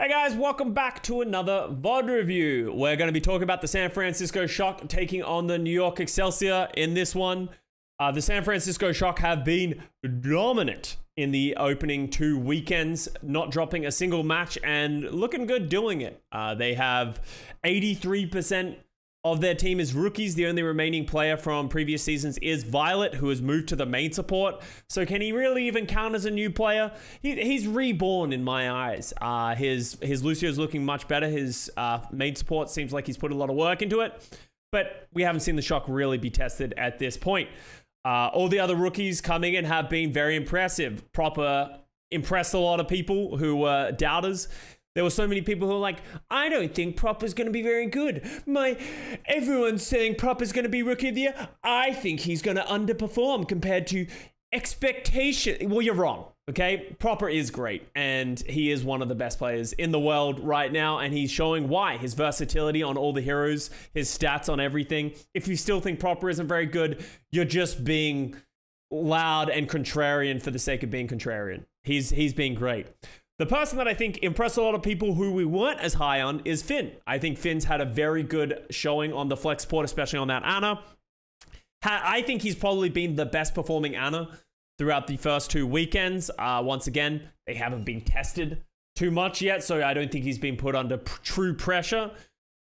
Hey guys, welcome back to another VOD review. We're going to be talking about the San Francisco Shock taking on the New York Excelsior in this one. The San Francisco Shock have been dominant in the opening two weekends, not dropping a single match and looking good doing it. They have 83% of their team is rookies. The only remaining player from previous seasons is Violet, who has moved to the main support. So can he really even count as a new player? He's reborn in my eyes. His Lucio's looking much better. His main support seems like he's put a lot of work into it, but we haven't seen the Shock really be tested at this point. All the other rookies coming in have been very impressive. Proper impressed a lot of people who were doubters. There were so many people who were like, I don't think Proper's going to be very good. Everyone's saying Proper's going to be Rookie of the Year. I think he's going to underperform compared to expectation. Well, you're wrong, okay? Proper is great, and he is one of the best players in the world right now, and he's showing why. His versatility on all the heroes, his stats on everything. If you still think Proper isn't very good, you're just being loud and contrarian for the sake of being contrarian. He's been great. The person that I think impressed a lot of people who we weren't as high on is Finn. I think Finn's had a very good showing on the flex support, especially on that Ana. I think he's probably been the best performing Ana throughout the first two weekends. Once again, they haven't been tested too much yet, so I don't think he's been put under true pressure.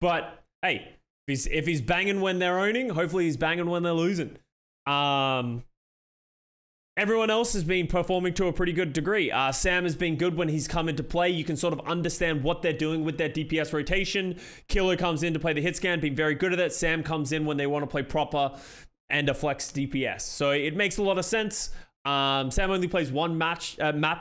But hey, if he's banging when they're owning, hopefully he's banging when they're losing. Everyone else has been performing to a pretty good degree. Sam has been good when he's come into play. You can sort of understand what they're doing with their DPS rotation. Killer comes in to play the hit scan, been very good at that. Sam comes in when they want to play Proper and a flex DPS. So it makes a lot of sense. Sam only plays one map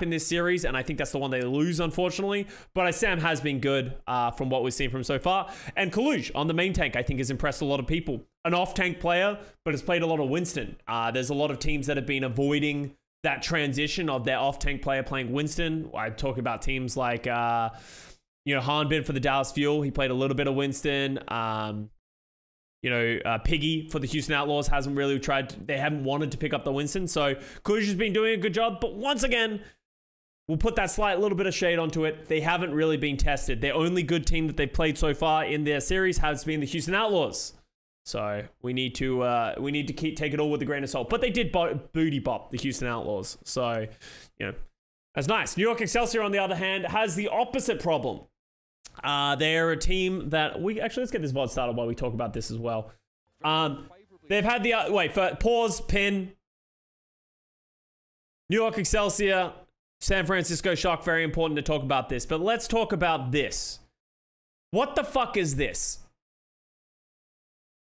in this series, and I think that's the one they lose, unfortunately. But Sam has been good from what we've seen from him so far. And Kaluge on the main tank, I think, has impressed a lot of people. An off-tank player, but has played a lot of Winston. There's a lot of teams that have been avoiding that transition of their off-tank player playing Winston. I talk about teams like, Hanbin for the Dallas Fuel. He played a little bit of Winston. Piggy for the Houston Outlaws hasn't really tried. They haven't wanted to pick up the Winston. So Krusty has been doing a good job. But once again, we'll put that slight little bit of shade onto it. They haven't really been tested. Their only good team that they've played so far in their series has been the Houston Outlaws. So we need to take it all with a grain of salt. But they did booty bop the Houston Outlaws. So, that's nice. New York Excelsior, on the other hand, has the opposite problem. They're a team that let's get this VOD started while we talk about this as well. They've had the, New York Excelsior, San Francisco Shock, very important to talk about this. But let's talk about this. What the fuck is this?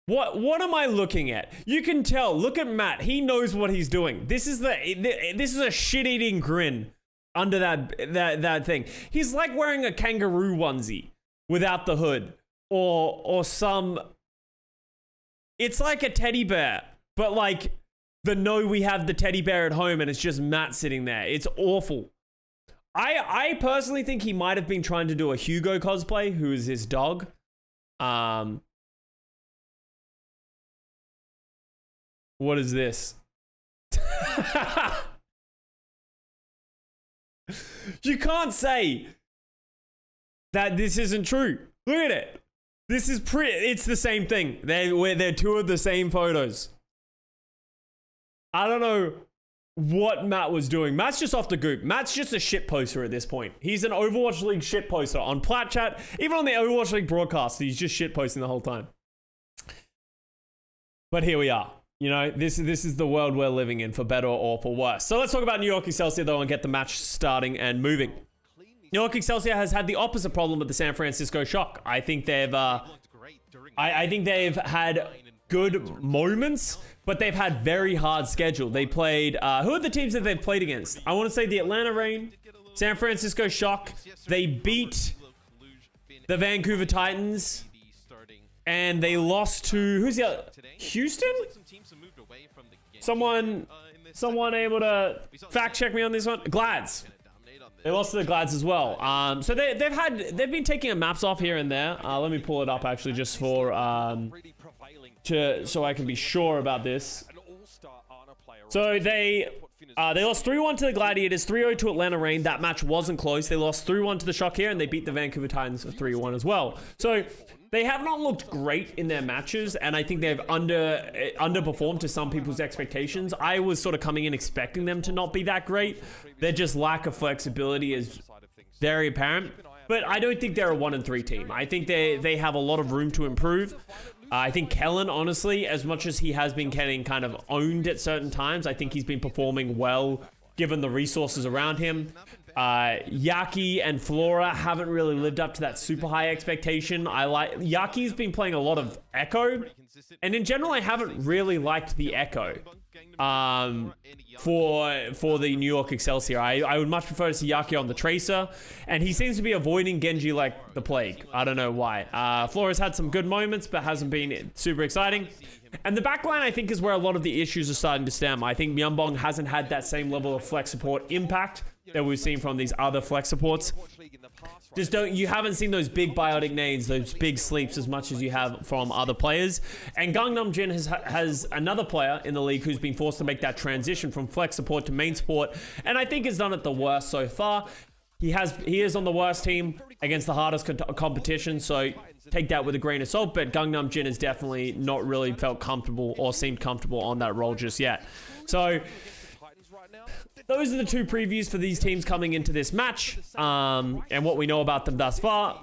What am I looking at? You can tell. Look at Matt. He knows what he's doing. This is a shit-eating grin under that thing. He's like wearing a kangaroo onesie without the hood, or some. It's like a teddy bear, but like we have the teddy bear at home, and it's just Matt sitting there. It's awful. I personally think he might have been trying to do a Hugo cosplay, who is his dog. What is this? You can't say that this isn't true. Look at it. This is pretty. It's the same thing. They're two of the same photos. I don't know what Matt was doing. Matt's just off the goop. Matt's just a shit poster at this point. He's an Overwatch League shit poster on Plat Chat. Even on the Overwatch League broadcast, he's just shit posting the whole time. But here we are. This is the world we're living in, for better or for worse. So let's talk about New York Excelsior, though, and get the match starting and moving. New York Excelsior has had the opposite problem with the San Francisco Shock. I think they've, I think they've had good moments, but they've had very hard schedule. They played, who are the teams that they've played against? I want to say the Atlanta Reign, San Francisco Shock. They beat the Vancouver Titans, and they lost to, who's the other? Houston? Someone able to fact check me on this one? Glads. They lost to the Glads as well. So they've been taking maps off here and there. Let me pull it up actually, just for so I can be sure about this. So they They lost 3-1 to the Gladiators, 3-0 to Atlanta Reign. That match wasn't close. They lost 3-1 to the Shock here, and they beat the Vancouver Titans 3-1 as well. So they have not looked great in their matches, and I think they've underperformed to some people's expectations. I was sort of coming in expecting them to not be that great. Their just lack of flexibility is very apparent. But I don't think they're a 1-3 team. I think they have a lot of room to improve. I think Kellan, honestly, as much as he has been getting kind of owned at certain times, I think he's been performing well given the resources around him. Yaki and Flora haven't really lived up to that super high expectation. I like Yaki's been playing a lot of Echo, and in general, I haven't really liked the Echo for the New York Excelsior. I would much prefer to see Yaki on the Tracer, and he seems to be avoiding Genji like the plague. I don't know why. Flora's had some good moments, but hasn't been super exciting. And the backline, I think, is where a lot of the issues are starting to stem. I think Myungbong hasn't had that same level of flex support impact that we've seen from these other flex supports. Just don't, you haven't seen those big biotic nades, those big sleeps as much as you have from other players. And Gangnamjin has another player in the league who's been forced to make that transition from flex support to main support, and I think has done it the worst so far. He is on the worst team against the hardest competition, so take that with a grain of salt, but Gangnamjin has definitely not really felt comfortable or seemed comfortable on that role just yet. So those are the two previews for these teams coming into this match, and what we know about them thus far.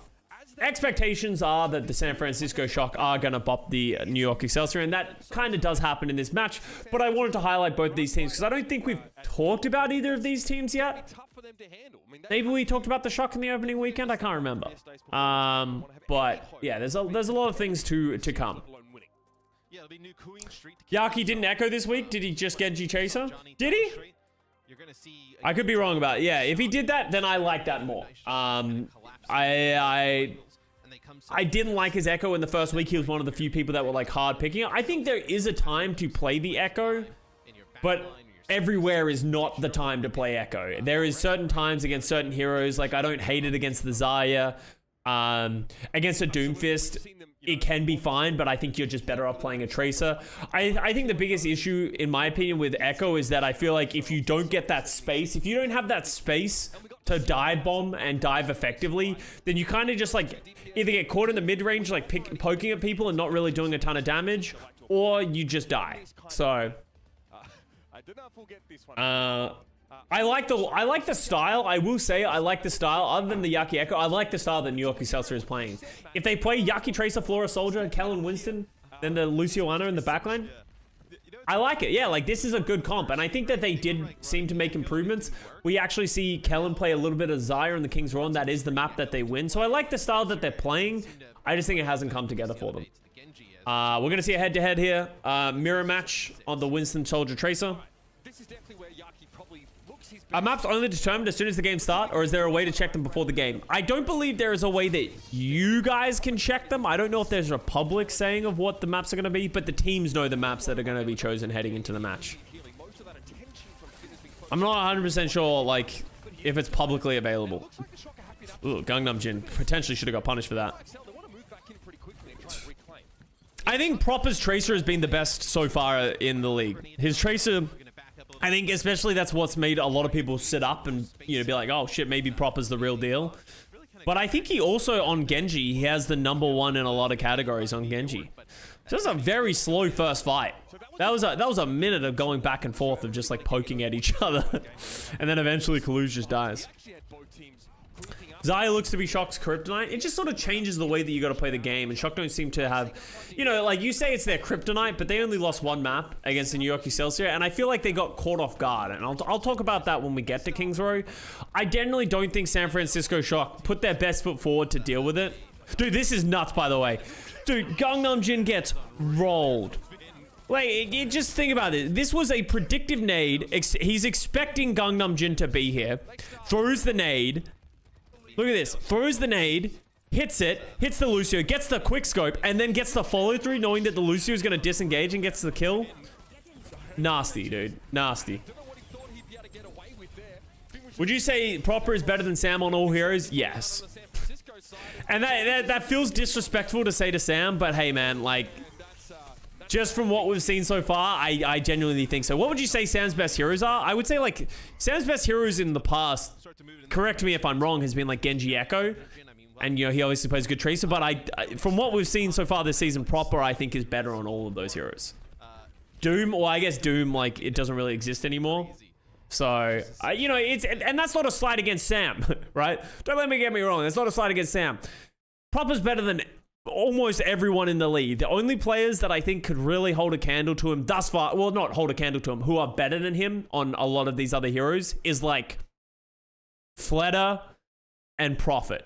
Expectations are that the San Francisco Shock are going to bop the New York Excelsior, and that kind of does happen in this match, but I wanted to highlight both of these teams because I don't think we've talked about either of these teams yet. Maybe we talked about the Shock in the opening weekend, I can't remember. But yeah, there's a lot of things to come. Yaki didn't Echo this week. Did he just Genji Chaser? Did he? I could be wrong about it. Yeah, if he did that, then I like that more. I didn't like his Echo in the first week. He was one of the few people that were like hard picking. I think there is a time to play the Echo, but everywhere is not the time to play Echo. There is certain times against certain heroes. Like, I don't hate it against the Zarya. Against a Doomfist, it can be fine, but I think you're just better off playing a Tracer. I think the biggest issue, in my opinion, with Echo is that I feel like if you don't get that space, if you don't have that space to dive bomb and dive effectively, then you kind of just like either get caught in the mid-range, like poking at people and not really doing a ton of damage, or you just die. So I like the style. I will say I like the style. Other than the Yaki Echo, I like the style that New York Excelsior is playing. If they play Yaki Tracer, Flora Soldier, and Kellan Winston, then the Luciana in the backline, I like it. Yeah, like this is a good comp, and I think that they did seem to make improvements. We actually see Kellan play a little bit of Zyra in the King's Roar, and that is the map that they win. So I like the style that they're playing. I just think it hasn't come together for them. We're gonna see a head-to-head here, mirror match on the Winston Soldier Tracer. This is definitely where Yaki probably looks. Are maps only determined as soon as the game starts, or is there a way to check them before the game? I don't believe there is a way that you guys can check them. I don't know if there's a public saying of what the maps are going to be, but the teams know the maps that are going to be chosen heading into the match. I'm not 100% sure, like, if it's publicly available. Ooh, Gangnamjin potentially should have got punished for that. I think Proper's Tracer has been the best so far in the league. His Tracer, I think especially that's what's made a lot of people sit up and, you know, be like, oh shit, maybe Proper's the real deal. But I think he also, on Genji, he has the #1 in a lot of categories on Genji. So that was a very slow first fight. That was a minute of going back and forth of just like poking at each other. And then eventually Kaluge just dies. Zarya looks to be Shock's kryptonite. It just sort of changes the way that you got to play the game, and Shock don't seem to have, you know, like you say it's their kryptonite, but they only lost one map against the New York Excelsior, and I feel like they got caught off guard, and I'll talk about that when we get to Kings Row. I generally don't think San Francisco Shock put their best foot forward to deal with it. Dude, this is nuts, by the way. Dude, Gangnamjin gets rolled. Like, just think about it. This was a predictive nade. He's expecting Gangnamjin to be here. Throws the nade. Look at this. Throws the nade, hits it, hits the Lucio, gets the quick scope, and then gets the follow through knowing that the Lucio is going to disengage and gets the kill. Nasty, dude. Nasty. Would you say Proper is better than Sam on all heroes? Yes. And that feels disrespectful to say to Sam, but hey, man, like, just from what we've seen so far, I genuinely think so. What would you say Sam's best heroes are? I would say, like, Sam's best heroes in the past, correct me if I'm wrong, has been, like, Genji Echo. And, you know, he obviously plays good Tracer. But from what we've seen so far this season, Proper, I think, is better on all of those heroes. Doom, well, I guess Doom, like, it doesn't really exist anymore. So, you know, it's, and that's not a slight against Sam, right? Don't let me get me wrong. That's not a slight against Sam. Proper's better than almost everyone in the league. The only players that I think could really hold a candle to him thus far, well, not hold a candle to him, who are better than him on a lot of these other heroes is like Fleda and Prophet.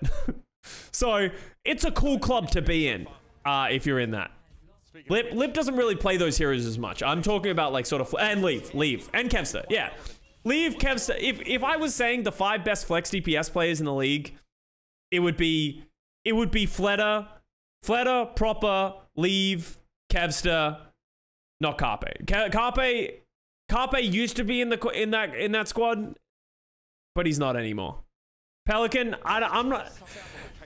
So it's a cool club to be in if you're in that. Lip doesn't really play those heroes as much. I'm talking about like sort of, and Leave, and Kevster, yeah. Leave, Kevster, if I was saying the 5 best flex DPS players in the league, it would be Fleda, Proper, Leave, Kevster, not Carpe. Carpe used to be in that squad, but he's not anymore. Pelican, I'm not.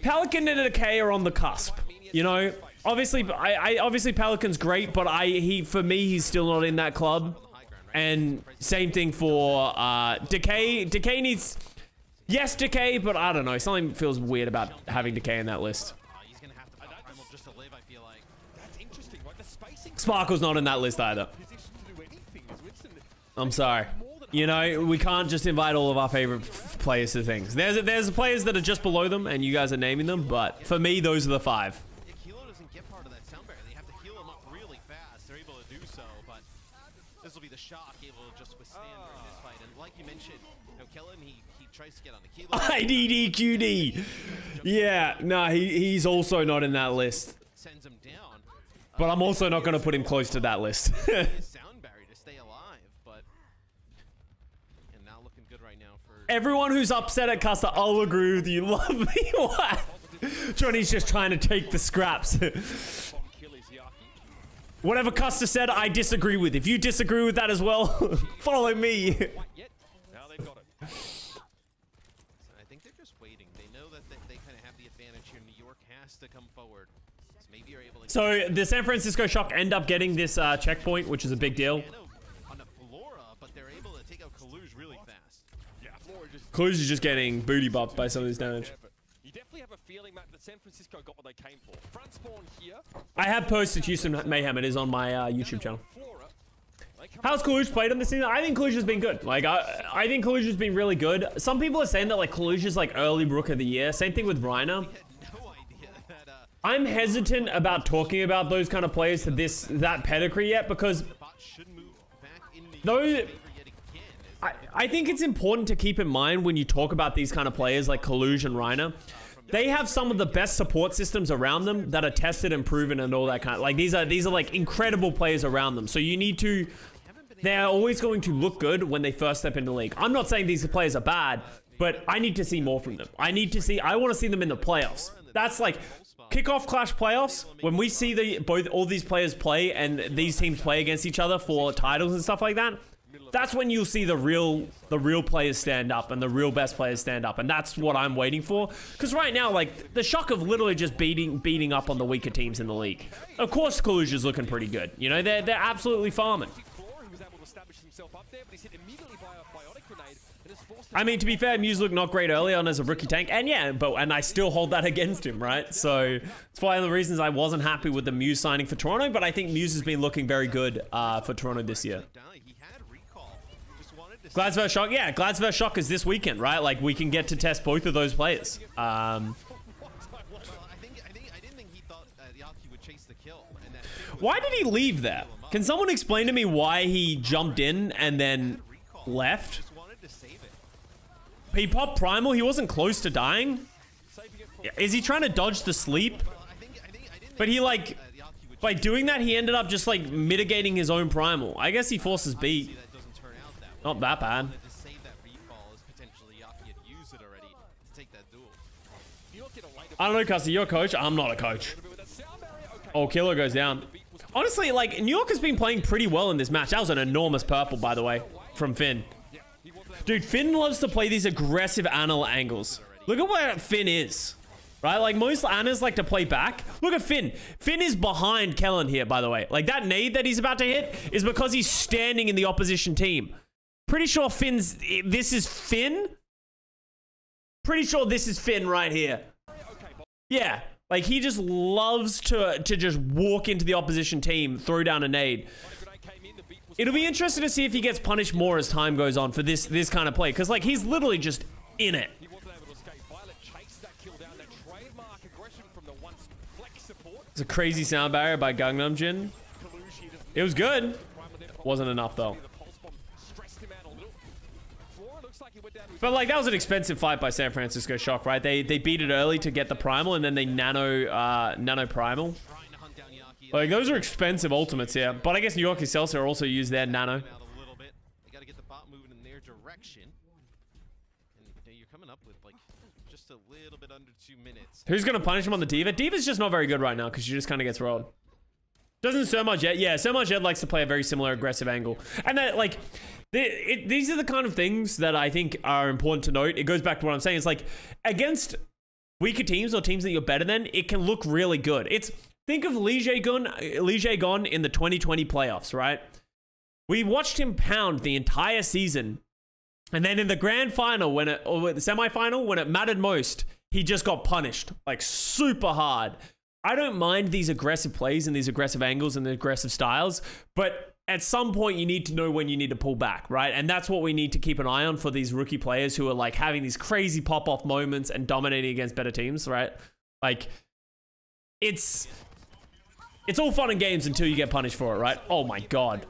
Pelican and Decay are on the cusp, you know. Obviously, obviously Pelican's great, but for me he's still not in that club. And same thing for Decay. Decay needs, yes, Decay, but I don't know. Something feels weird about having Decay in that list. Sparkle's not in that list either. I'm sorry. You know, we can't just invite all of our favorite players to things. There's players that are just below them, and you guys are naming them, but for me, those are the 5. IDDQD. Yeah, no, he's also not in that list. But I'm also not going to put him close to that list. Everyone who's upset at Custer, I'll agree with you. Love me, what? Johnny's just trying to take the scraps. Whatever Custer said, I disagree with. If you disagree with that as well, follow me. So the San Francisco Shock end up getting this checkpoint, which is a big deal. Kaluge is just getting booty buffed by some of this damage. I have posted Houston Mayhem. It is on my YouTube channel. How's Kaluge played him this season? I think Kaluge has been good. Like, I think Kaluge has been really good. Some people are saying that, like, Kaluge is, like, early Rook of the Year. Same thing with Reiner. I'm hesitant about talking about those kind of players to that pedigree yet, because those, I think it's important to keep in mind when you talk about these kind of players like Kaluge and Reiner. They have some of the best support systems around them that are tested and proven and all that kind of, like, these are like incredible players around them. So they're always going to look good when they first step into the league. I'm not saying these players are bad, but I need to see more from them. I want to see them in the playoffs. That's like kickoff clash playoffs, when we see all these players play and these teams play against each other for titles and stuff like that. That's when you'll see the real players stand up and the real best players stand up, and that's what I'm waiting for. Because right now, like, the Shock of literally just beating up on the weaker teams in the league. Of course, Kaluge is looking pretty good. You know, they're absolutely farming. I mean, to be fair, Muse looked not great early on as a rookie tank, and yeah, and I still hold that against him, right? So it's one of the reasons I wasn't happy with the Muse signing for Toronto, but I think Muse has been looking very good for Toronto this year. Glads vs Shock, yeah, Glads vs Shock is this weekend, right? Like, we can get to test both of those players. Why did he leave there? Can someone explain to me why he jumped in and then left? He popped Primal. He wasn't close to dying. Is he trying to dodge the sleep? But he, like, by doing that, he ended up just, like, mitigating his own Primal. I guess he forces B. Not that bad. I don't know, Custer, you're a coach. I'm not a coach. Oh, Killer goes down. Honestly, like, New York has been playing pretty well in this match. That was an enormous purple, by the way, from Finn. Dude, Finn loves to play these aggressive anal angles. Look at where Finn is. right? Like, most Annas like to play back. Look at Finn. Finn is behind Kellan here, by the way. Like, that knee that he's about to hit is because he's standing in the opposition team. Pretty sure Finn's... This is Finn? Pretty sure this is Finn right here. Yeah. Like, he just loves to just walk into the opposition team, throw down a nade. It'll be interesting to see if he gets punished more as time goes on for this kind of play. Because, like, he's literally just in it. It's a crazy sound barrier by Gangnamjin. It was good. Wasn't enough, though. But, like, that was an expensive fight by San Francisco Shock, right? They beat it early to get the primal, and then they nano primal. Like, those are expensive ultimates here. But I guess New York Excelsior also used their nano. They got to get the bot moving in their direction. And you're coming up with, like, just a little bit under 2 minutes. Who's going to punish him on the Diva? Diva's just not very good right now because she just kind of gets rolled. Doesn't So Much Ed? Yeah, So Much Ed likes to play a very similar aggressive angle. And that, like... These are the kind of things that I think are important to note. It goes back to what I'm saying. It's like, against weaker teams or teams that you're better than, it can look really good. It's, think of Leejaegon in the 2020 playoffs, right? We watched him pound the entire season. And then in the grand final, when it, or the semifinal, when it mattered most, he just got punished, like, super hard. I don't mind these aggressive plays and these aggressive angles and the aggressive styles, but... At some point, you need to know when you need to pull back, right? And that's what we need to keep an eye on for these rookie players who are, like, having these crazy pop-off moments and dominating against better teams, right? Like, it's all fun and games until you get punished for it, right? Oh, my God.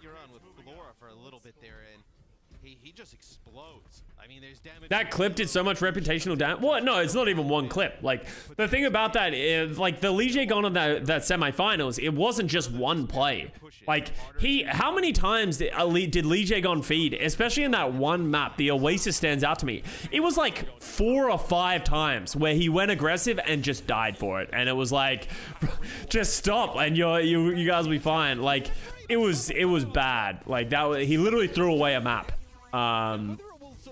You're on with Flora for a little bit there, and he just explodes. I mean, there's damage. That clip did so much reputational damage. What? No, it's not even one clip. Like, the thing about that is, like, the Leejaegon on that semifinals, it wasn't just one play. Like, how many times did Leejaegon feed? Especially in that one map, the Oasis stands out to me. It was like 4 or 5 times where he went aggressive and just died for it. And it was like, just stop and you guys will be fine. Like, it was bad. Like, that, he literally threw away a map.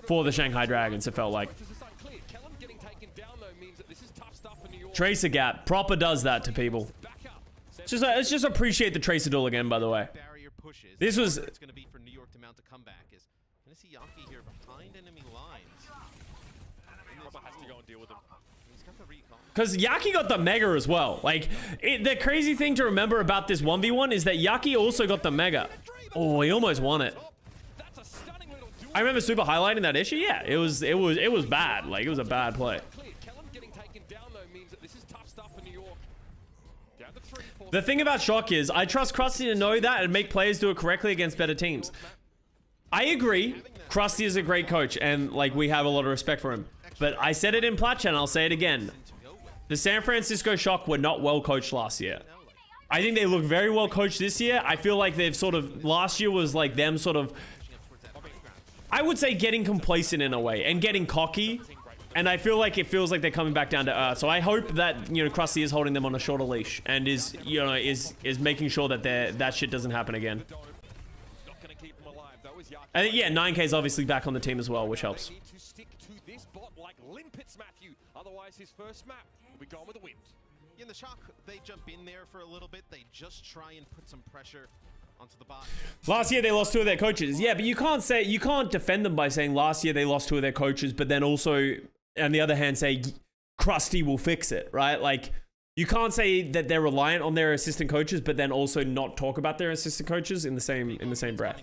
For the Shanghai Dragons, it felt like. Tracer gap. Proper does that to people. Just, let's just appreciate the Tracer duel again, by the way. This was... It's going to be for New York to mount a comeback. Is going to see Yaki here behind enemy lines. Has to go and deal with him. Because Yaki got the Mega as well. Like, the crazy thing to remember about this 1v1 is that Yaki also got the Mega. Oh, he almost won it. I remember Super highlighting that issue. Yeah, it was bad. Like, it was a bad play. The thing about Shock is, I trust Krusty to know that and make players do it correctly against better teams. I agree. Krusty is a great coach, and, like, we have a lot of respect for him. But I said it in Platch, and I'll say it again. The San Francisco Shock were not well coached last year. I think they look very well coached this year. I feel like they've sort of... Last year was, like, them sort of... I would say getting complacent in a way and getting cocky, and I feel like it feels like they're coming back down to earth. So I hope that, you know, Krusty is holding them on a shorter leash and is, you know, is making sure that that shit doesn't happen again. And yeah, 9K's obviously back on the team as well, which helps. Otherwise, his first map will be gone with the wind. In the Shock, they jump in there for a little bit. They just try and put some pressure. Last year they lost 2 of their coaches. Yeah, but you can't defend them by saying last year they lost 2 of their coaches, but then also on the other hand say Krusty will fix it, right? Like, you can't say that they're reliant on their assistant coaches, but then also not talk about their assistant coaches in the same breath.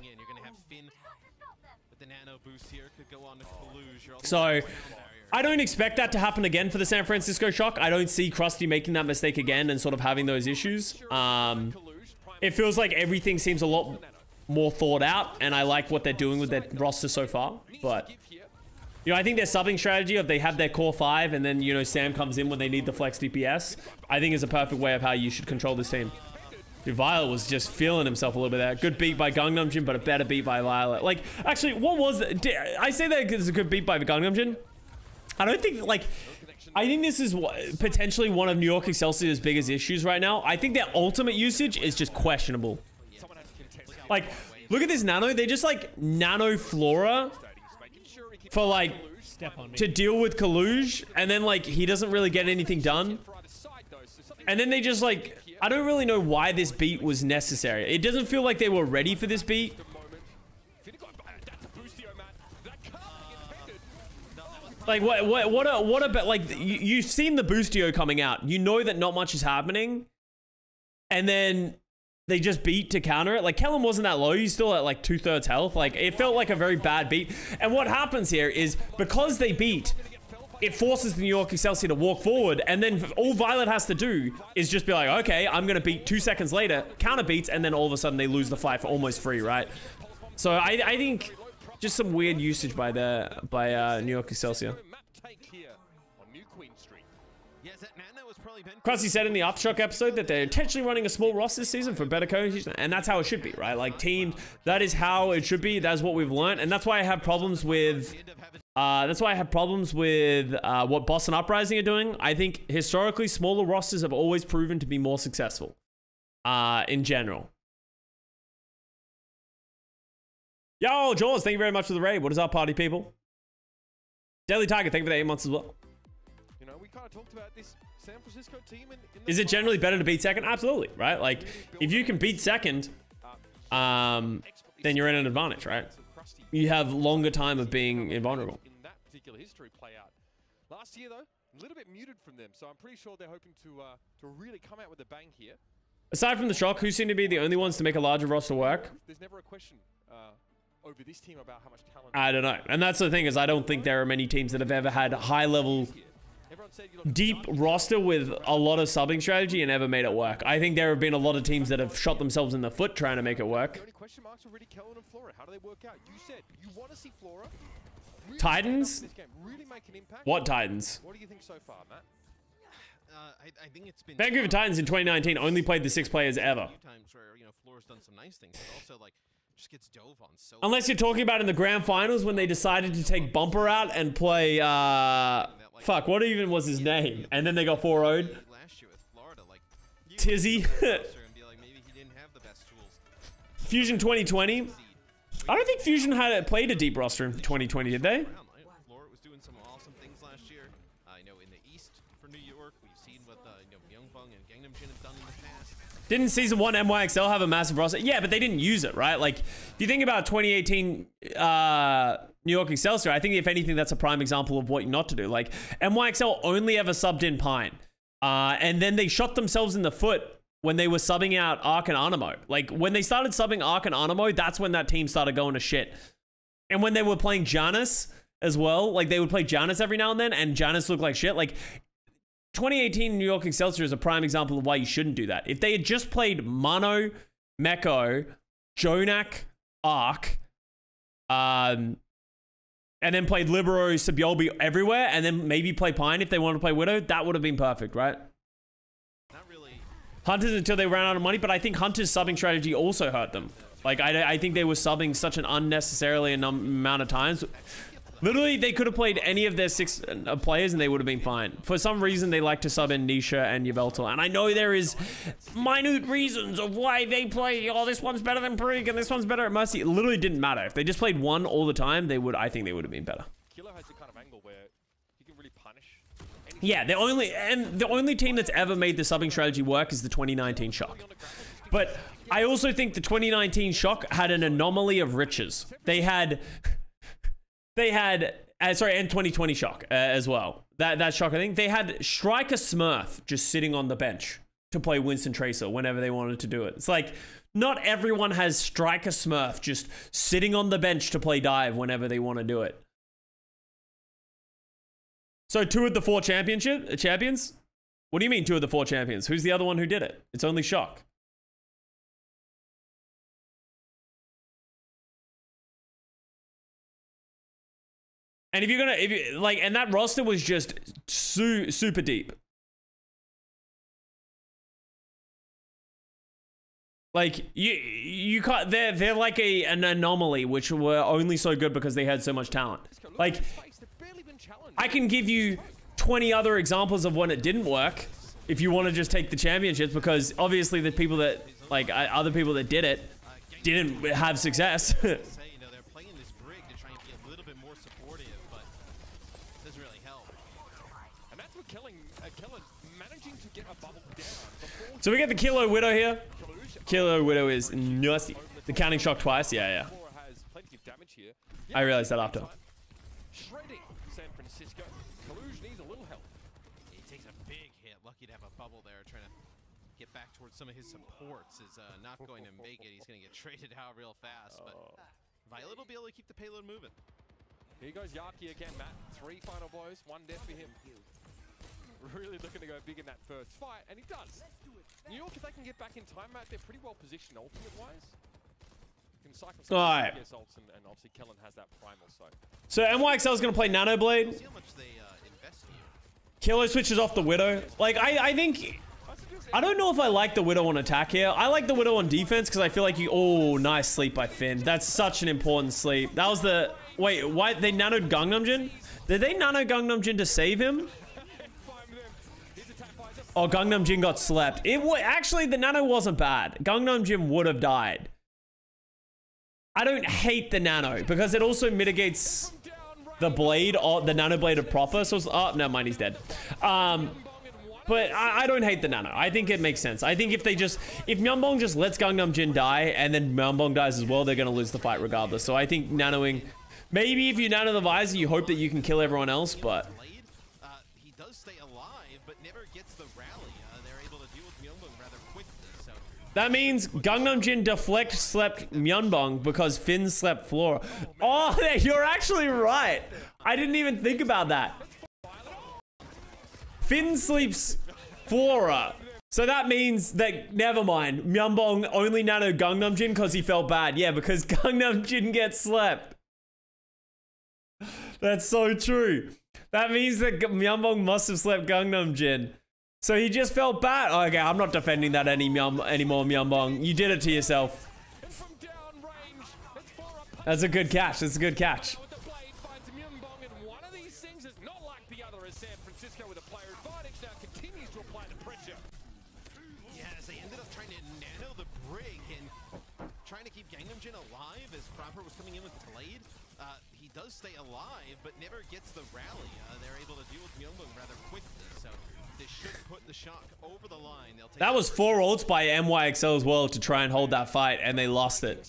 So I don't expect that to happen again for the San Francisco Shock. I don't see Krusty making that mistake again and sort of having those issues. It feels like everything seems a lot more thought out, and I like what they're doing with their roster so far. But, you know, I think their subbing strategy of they have their core 5 and then, you know, Sam comes in when they need the flex DPS, I think is a perfect way of how you should control this team. Dude, Violet was just feeling himself a little bit there. Good beat by Gangnamjin, but a better beat by Violet. Like, actually, what was it? I say that it's a good beat by Gangnamjin. I don't think, like... I think this is potentially one of New York Excelsior's biggest issues right now. I think their ultimate usage is just questionable. Like, look at this nano. They just like nano Flora for like to deal with Kaluge, and then like he doesn't really get anything done. And then they just like, I don't really know why this beat was necessary. It doesn't feel like they were ready for this beat. Like what a like you've seen the Boostio coming out. You know that not much is happening, and then they just beat to counter it. Like, Kellan wasn't that low. He's still at like 2/3 health. Like, it felt like a very bad beat. And what happens here is, because they beat, it forces the New York Excelsior to walk forward, and then all Violet has to do is just be like, okay, I'm gonna beat 2 seconds later, counter beats, and then all of a sudden they lose the fight for almost free, right? So I think just some weird usage by the New York Excelsior. Krusty said in the Aftershock episode that they're intentionally running a small roster this season for better cohesion, and that's how it should be, right? Like, teams, that is how it should be. That's what we've learned, and that's why I have problems with what Boston Uprising are doing. I think historically smaller rosters have always proven to be more successful in general. Yo, Jaws, thank you very much for the raid. What is up, party people? Daily Tiger, thank you for the 8 months as well. You know, we kind of talked about this San Francisco team. Is it generally better to beat second? Absolutely, right? Like, if you can beat second, then you're in an advantage, right? You have longer time of being invulnerable. In that particular history play out. Last year, though, a little bit muted from them, so I'm pretty sure they're hoping to really come out with a bang here. Aside from the Shock, who seem to be the only ones to make a larger roster work? There's never a question over this team about how much talent. I don't know, and that's the thing, is I don't think there are many teams that have ever had high level deep roster with a lot of subbing strategy and ever made it work. I think there have been a lot of teams that have shot themselves in the foot trying to make it work. The only question marks are really Kellan and Flora. How do they work out? You said you want to see Flora really Titans really make an impact. What Titans? What do you think so far, Matt? I think it's been Vancouver Titans in 2019 only played the 6 players ever. Where, you know, Flora's done some nice things, but also like just gets dove on. So unless you're talking about in the grand finals when they decided to take Bumper out and play fuck, what even was his name? And then they got 4-0'd. Tizzy. Fusion 2020. I don't think Fusion had played a deep roster in 2020, did they? Flora was doing some awesome things last year. I know in the East for New York, we've seen what Myungbong and Gangnamjin have done in the past. Didn't season 1 MYXL have a massive roster? Yeah, but they didn't use it, right? Like, if you think about 2018 New York Excelsior, I think if anything, that's a prime example of what not to do. Like, MYXL only ever subbed in Pine. And then they shot themselves in the foot when they were subbing out Ark and Animo. Like, when they started subbing Ark and Animo, that's when that team started going to shit. And when they were playing Janus as well, like, they would play Janus every now and then, and Janus looked like shit. Like, 2018 New York Excelsior is a prime example of why you shouldn't do that. If they had just played Mono, Meko, Jonak, Ark, and then played Libero, Sabyolbi everywhere, and then maybe play Pine if they wanted to play Widow, that would have been perfect, right? Not really. Hunters until they ran out of money, but I think Hunters' subbing strategy also hurt them. Like, I think they were subbing such an unnecessarily amount of times. Literally, they could have played any of their 6 players and they would have been fine. For some reason, they like to sub in Nisha and Yveltal. And I know there is minute reasons of why they play, oh, this one's better than Brick and this one's better at Mercy. It literally didn't matter. If they just played one all the time, they would, I think they would have been better. Killer has the kind of angle where you can really punish. Yeah, the only team that's ever made the subbing strategy work is the 2019 Shock. But I also think the 2019 Shock had an anomaly of riches. They had... and 2020 Shock as well. That Shock, I think. They had Striker Smurf just sitting on the bench to play Winston Tracer whenever they wanted to do it. It's like, not everyone has Striker Smurf just sitting on the bench to play Dive whenever they want to do it. So 2 of the 4 champions? What do you mean 2 of the 4 champions? Who's the other one who did it? It's only Shock. And if you're gonna, and that roster was just super deep. Like, you can't, they're like an anomaly, which were only so good because they had so much talent. Like, I can give you 20 other examples of when it didn't work, if you want to just take the championships, because obviously the people that, like, other people that did it didn't have success. So we get the Kilo Widow here. Kilo Widow is nasty. The counting shock twice, yeah, yeah. I realized that after. Shredding San Francisco. Kaluge needs a little help. He takes a big hit. Lucky to have a bubble there. Trying to get back towards some of his supports is not going to make it. He's going to get traded out real fast. But Violet will be able to keep the payload moving. Here goes Yaki again, Matt. 3 final blows. 1 death for him. Really looking to go big in that first fight, and he does. New York, if they can get back in time, Matt, they're pretty well positioned ultimate-wise. All right. And obviously Kellan has that primal, so NYXL is going to play Nano Blade. Killer switches off the Widow. Like, I think... I don't know if I like the Widow on attack here. I like the Widow on defense because I feel like you... Oh, nice sleep by Finn. That's such an important sleep. That was the... Wait, why... They nanoed Gangnamjin? Did they nano Gangnamjin to save him? Oh, Gangnamjin got slept. Actually, the nano wasn't bad. Gangnamjin would have died. I don't hate the nano because it also mitigates the blade or the nano blade of proper. So, oh, no, mine is dead. But I don't hate the nano. I think it makes sense. I think if they just, if Myungbong just lets Gangnamjin die and then Myungbong dies as well, they're going to lose the fight regardless. So I think nanoing, maybe if you nano the visor, you hope that you can kill everyone else, but... That means Gangnamjin deflect slept Myungbong because Finn slept Flora. Oh, you're actually right. I didn't even think about that. Finn sleeps Flora. So that means that, never mind. Myungbong only nanoed Gangnamjin because he felt bad. Yeah, because Gangnamjin gets slept. That's so true. That means that Myungbong must have slept Gangnamjin. So he just felt bad. Oh, okay, I'm not defending that anymore, Myungbong. You did it to yourself. That's a good catch. That's a good catch. Yes, they ended up trying to nano the brig and trying to keep Gangnamjin alive as Proper was coming in with the blade. He does stay alive, but never gets the rally. They're able to deal with Myungbong rather quickly. So. They should put the shock over the line. They'll take that was 4 ults by MYXL as well to try and hold that fight, and they lost it.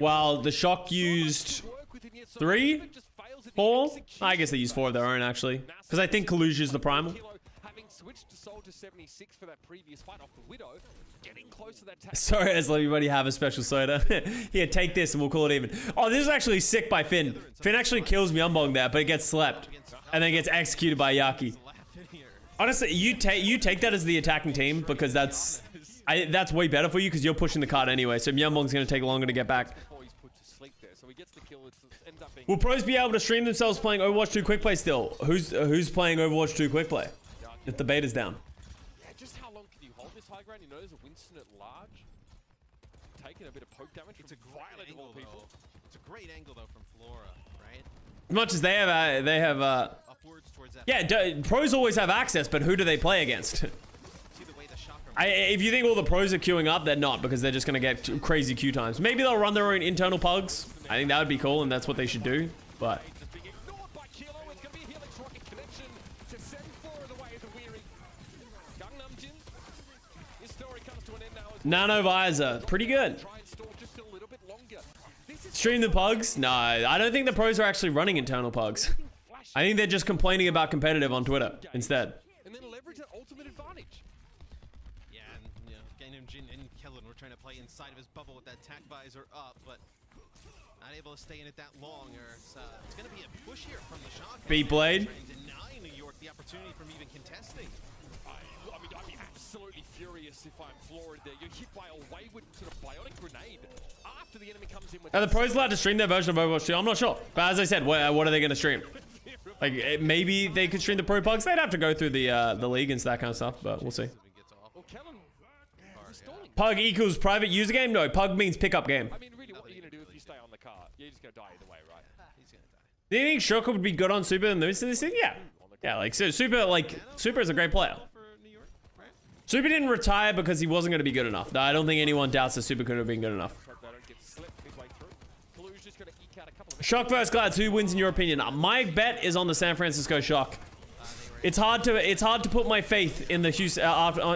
Well, the shock used 3, 4. I guess they used 4 of their own actually, because I think Kaluge is the primal. Sorry, as everybody have a special soda. Here, take this, and we'll call it even. Oh, this is actually sick by Finn. Finn actually kills Myungbong there, but it gets slept, and then gets executed by Yaki. Honestly, you take that as the attacking team because that's way better for you because you're pushing the card anyway. So Myungbong's going to take longer to get back. Will pros be able to stream themselves playing Overwatch 2 Quick Play still? Who's playing Overwatch 2 Quick Play? If the beta's down. Yeah, just how long can you hold this high ground? You know, there's a Winston at large. Taking a bit of poke damage. It's a great angle, people. It's a great angle though from Flora, right? As much as they have yeah, pros always have access, but who do they play against? If you think all the pros are queuing up, they're not, because they're just going to get crazy queue times. Maybe they'll run their own internal pugs. I think that would be cool, and that's what they should do, but... Nano visor, pretty good. Stream the pugs? No, I don't think the pros are actually running internal pugs. I think they're just complaining about competitive on Twitter instead. And then leverage that ultimate advantage. Yeah, and you know, Gangnamjin and Kellan were trying to play inside of his bubble with that tack visor up, but not able to stay in it that long. Or it's going to be a push here from the shock. Beat Blade. Denying New York the opportunity from even contesting. I'd be absolutely furious if I'm floored there. You're hit by a wayward sort of bionic grenade after the enemy comes in with... Are the pros allowed to stream their version of Overwatch 2? I'm not sure. But as I said, what are they going to stream? Like, maybe they could stream the pro pugs. They'd have to go through the league and that kind of stuff, but we'll see. Pug equals private user game? No, pug means pickup game. I mean, really, what are you going to do if you stay on the car? You're just going to die either way, right? He's going to die. Do you think Shock would be good on Super in this thing? Yeah. Yeah, like, so Super is a great player. Super didn't retire because he wasn't going to be good enough. I don't think anyone doubts that Super could have been good enough. Shock versus Glads, who wins in your opinion? My bet is on the San Francisco Shock. It's hard to put my faith in the Houston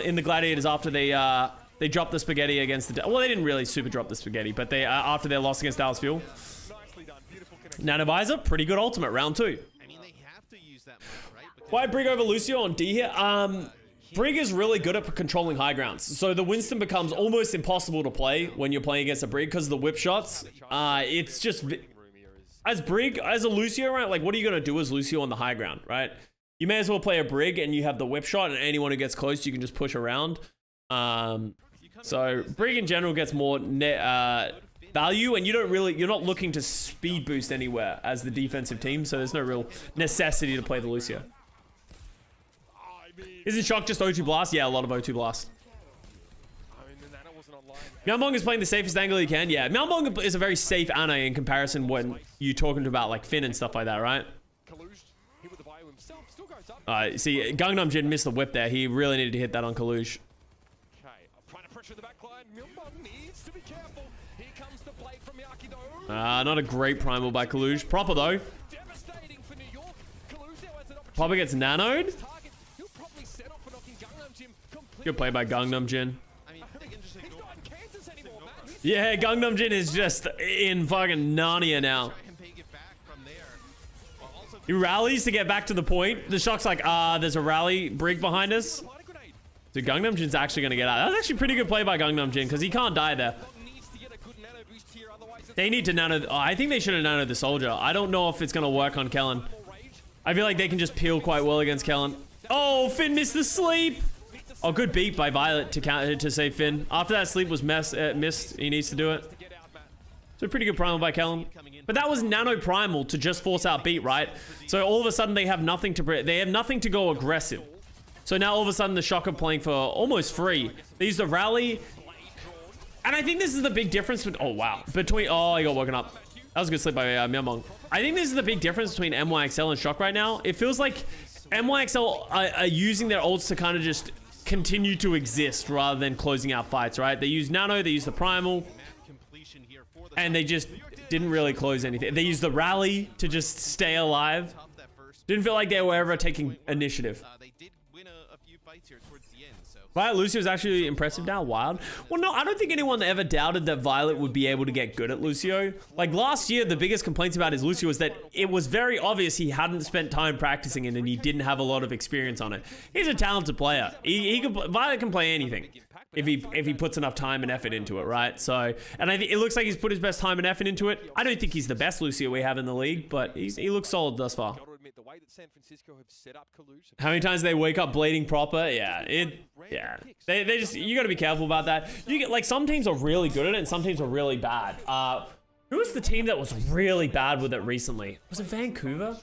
in the Gladiators after they dropped the spaghetti against the well, they didn't really super drop the spaghetti, but they after their loss against Dallas Fuel. Nanovisor, pretty good ultimate round 2. Why Brig over Lucio on D here? Brig is really good at controlling high grounds. So the Winston becomes almost impossible to play when you're playing against a Brig because of the whip shots. It's just... As Brig, as a Lucio, right? Like, what are you going to do as Lucio on the high ground, right? You may as well play a Brig and you have the whip shot and anyone who gets close, you can just push around. So Brig in general gets more value and you don't really, you're not looking to speed boost anywhere as the defensive team. So there's no real necessity to play the Lucio. Isn't Shock just O2 Blast? Yeah, a lot of O2 Blast. Myungbong is playing the safest angle he can. Yeah, Myungbong is a very safe anno in comparison when you're talking about like Finn and stuff like that, right? See, Gangnamjin missed the whip there. He really needed to hit that on Kaluge. Not a great primal by Kaluge. Proper though. Proper gets nanoed. Good play by Gangnamjin. Yeah, Gangnamjin is just in fucking Narnia now. He rallies to get back to the point. The Shock's like, there's a rally Brig behind us. So Gangnamjin's actually going to get out. That's actually pretty good play by Gangnamjin because he can't die there. They need to nano... Oh, I think they should have nanoed the soldier. I don't know if it's going to work on Kellan. I feel like they can just peel quite well against Kellan. Oh, Finn missed the sleep. Oh, good beat by Violet to save Finn. After that sleep was missed, he needs to do it. So pretty good primal by Kellan. But that was nano primal to just force out beat, right? So all of a sudden they have nothing to go aggressive. So now all of a sudden the Shock are playing for almost free. They use the rally, and I think this is the big difference. Oh, he got woken up. That was a good sleep by Myungbong. I think this is the big difference between MYXL and Shock right now. It feels like MYXL are using their ults to kind of just continue to exist rather than closing out fights, right? They use nano, they use the primal, and they just didn't really close anything. They used the rally to just stay alive. Didn't feel like they were ever taking initiative. Violet Lucio is actually impressive now. Wild. Well, no, I don't think anyone ever doubted that Violet would be able to get good at Lucio. Like last year, the biggest complaints about his Lucio was that it was very obvious he hadn't spent time practicing it and he didn't have a lot of experience on it. He's a talented player. Violet can play anything if he puts enough time and effort into it, right? So, and I think it looks like he's put his best time and effort into it. I don't think he's the best Lucio we have in the league, but he looks solid thus far. The way that San Francisco have set up Kaluge. How many times they wake up bleeding proper? Yeah, they just, you got to be careful about that. You get like some teams are really good at it and some teams are really bad. Who was the team that was really bad with it recently? Was it Vancouver?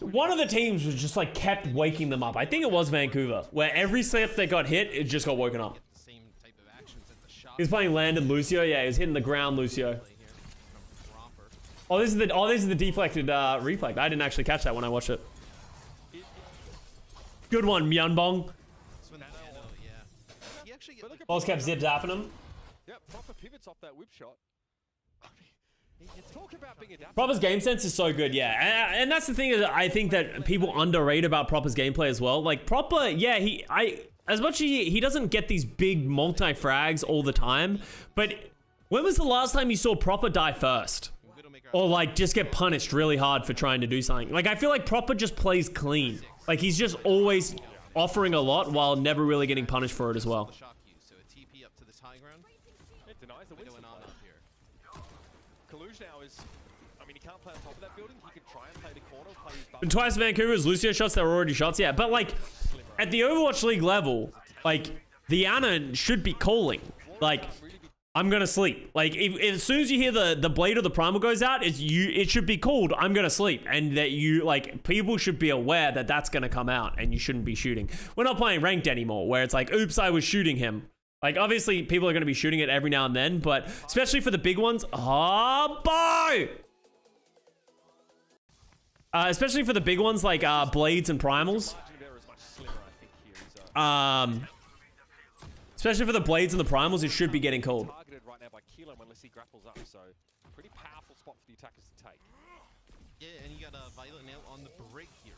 One of the teams was just like kept waking them up. I think it was Vancouver, where every step they got hit, it just got woken up. He was playing landed Lucio. Yeah, he was hitting the ground Lucio. Oh, this is the deflected reflect. I didn't actually catch that when I watched it. Good one, Myungbong. Balls kept zip zapping him. Proper's game sense is so good, yeah. And that's the thing is, I think that people underrate about Proper's gameplay as well. Like Proper, yeah, as much as he doesn't get these big multi-frags all the time, but when was the last time you saw Proper die first? Or like just get punished really hard for trying to do something. Like I feel like Proper just plays clean. Like he's just always offering a lot while never really getting punished for it as well. And twice Vancouver's Lucio shots that were already shots, yeah. But like at the Overwatch League level, like the Ana should be calling. Like I'm gonna sleep. Like as soon as you hear the blade of the primal goes out, it should be called I'm gonna sleep, and that you like people should be aware that that's gonna come out, and you shouldn't be shooting. We're not playing ranked anymore, where it's like, oops, I was shooting him. Like obviously people are gonna be shooting it every now and then, but especially for the big ones, especially for the big ones like blades and primals. Especially for the blades and the primals, it should be getting cold. now by Kellan unless he grapples up, so pretty powerful spot for the attackers to take. Yeah, and you got Violet now on the break here.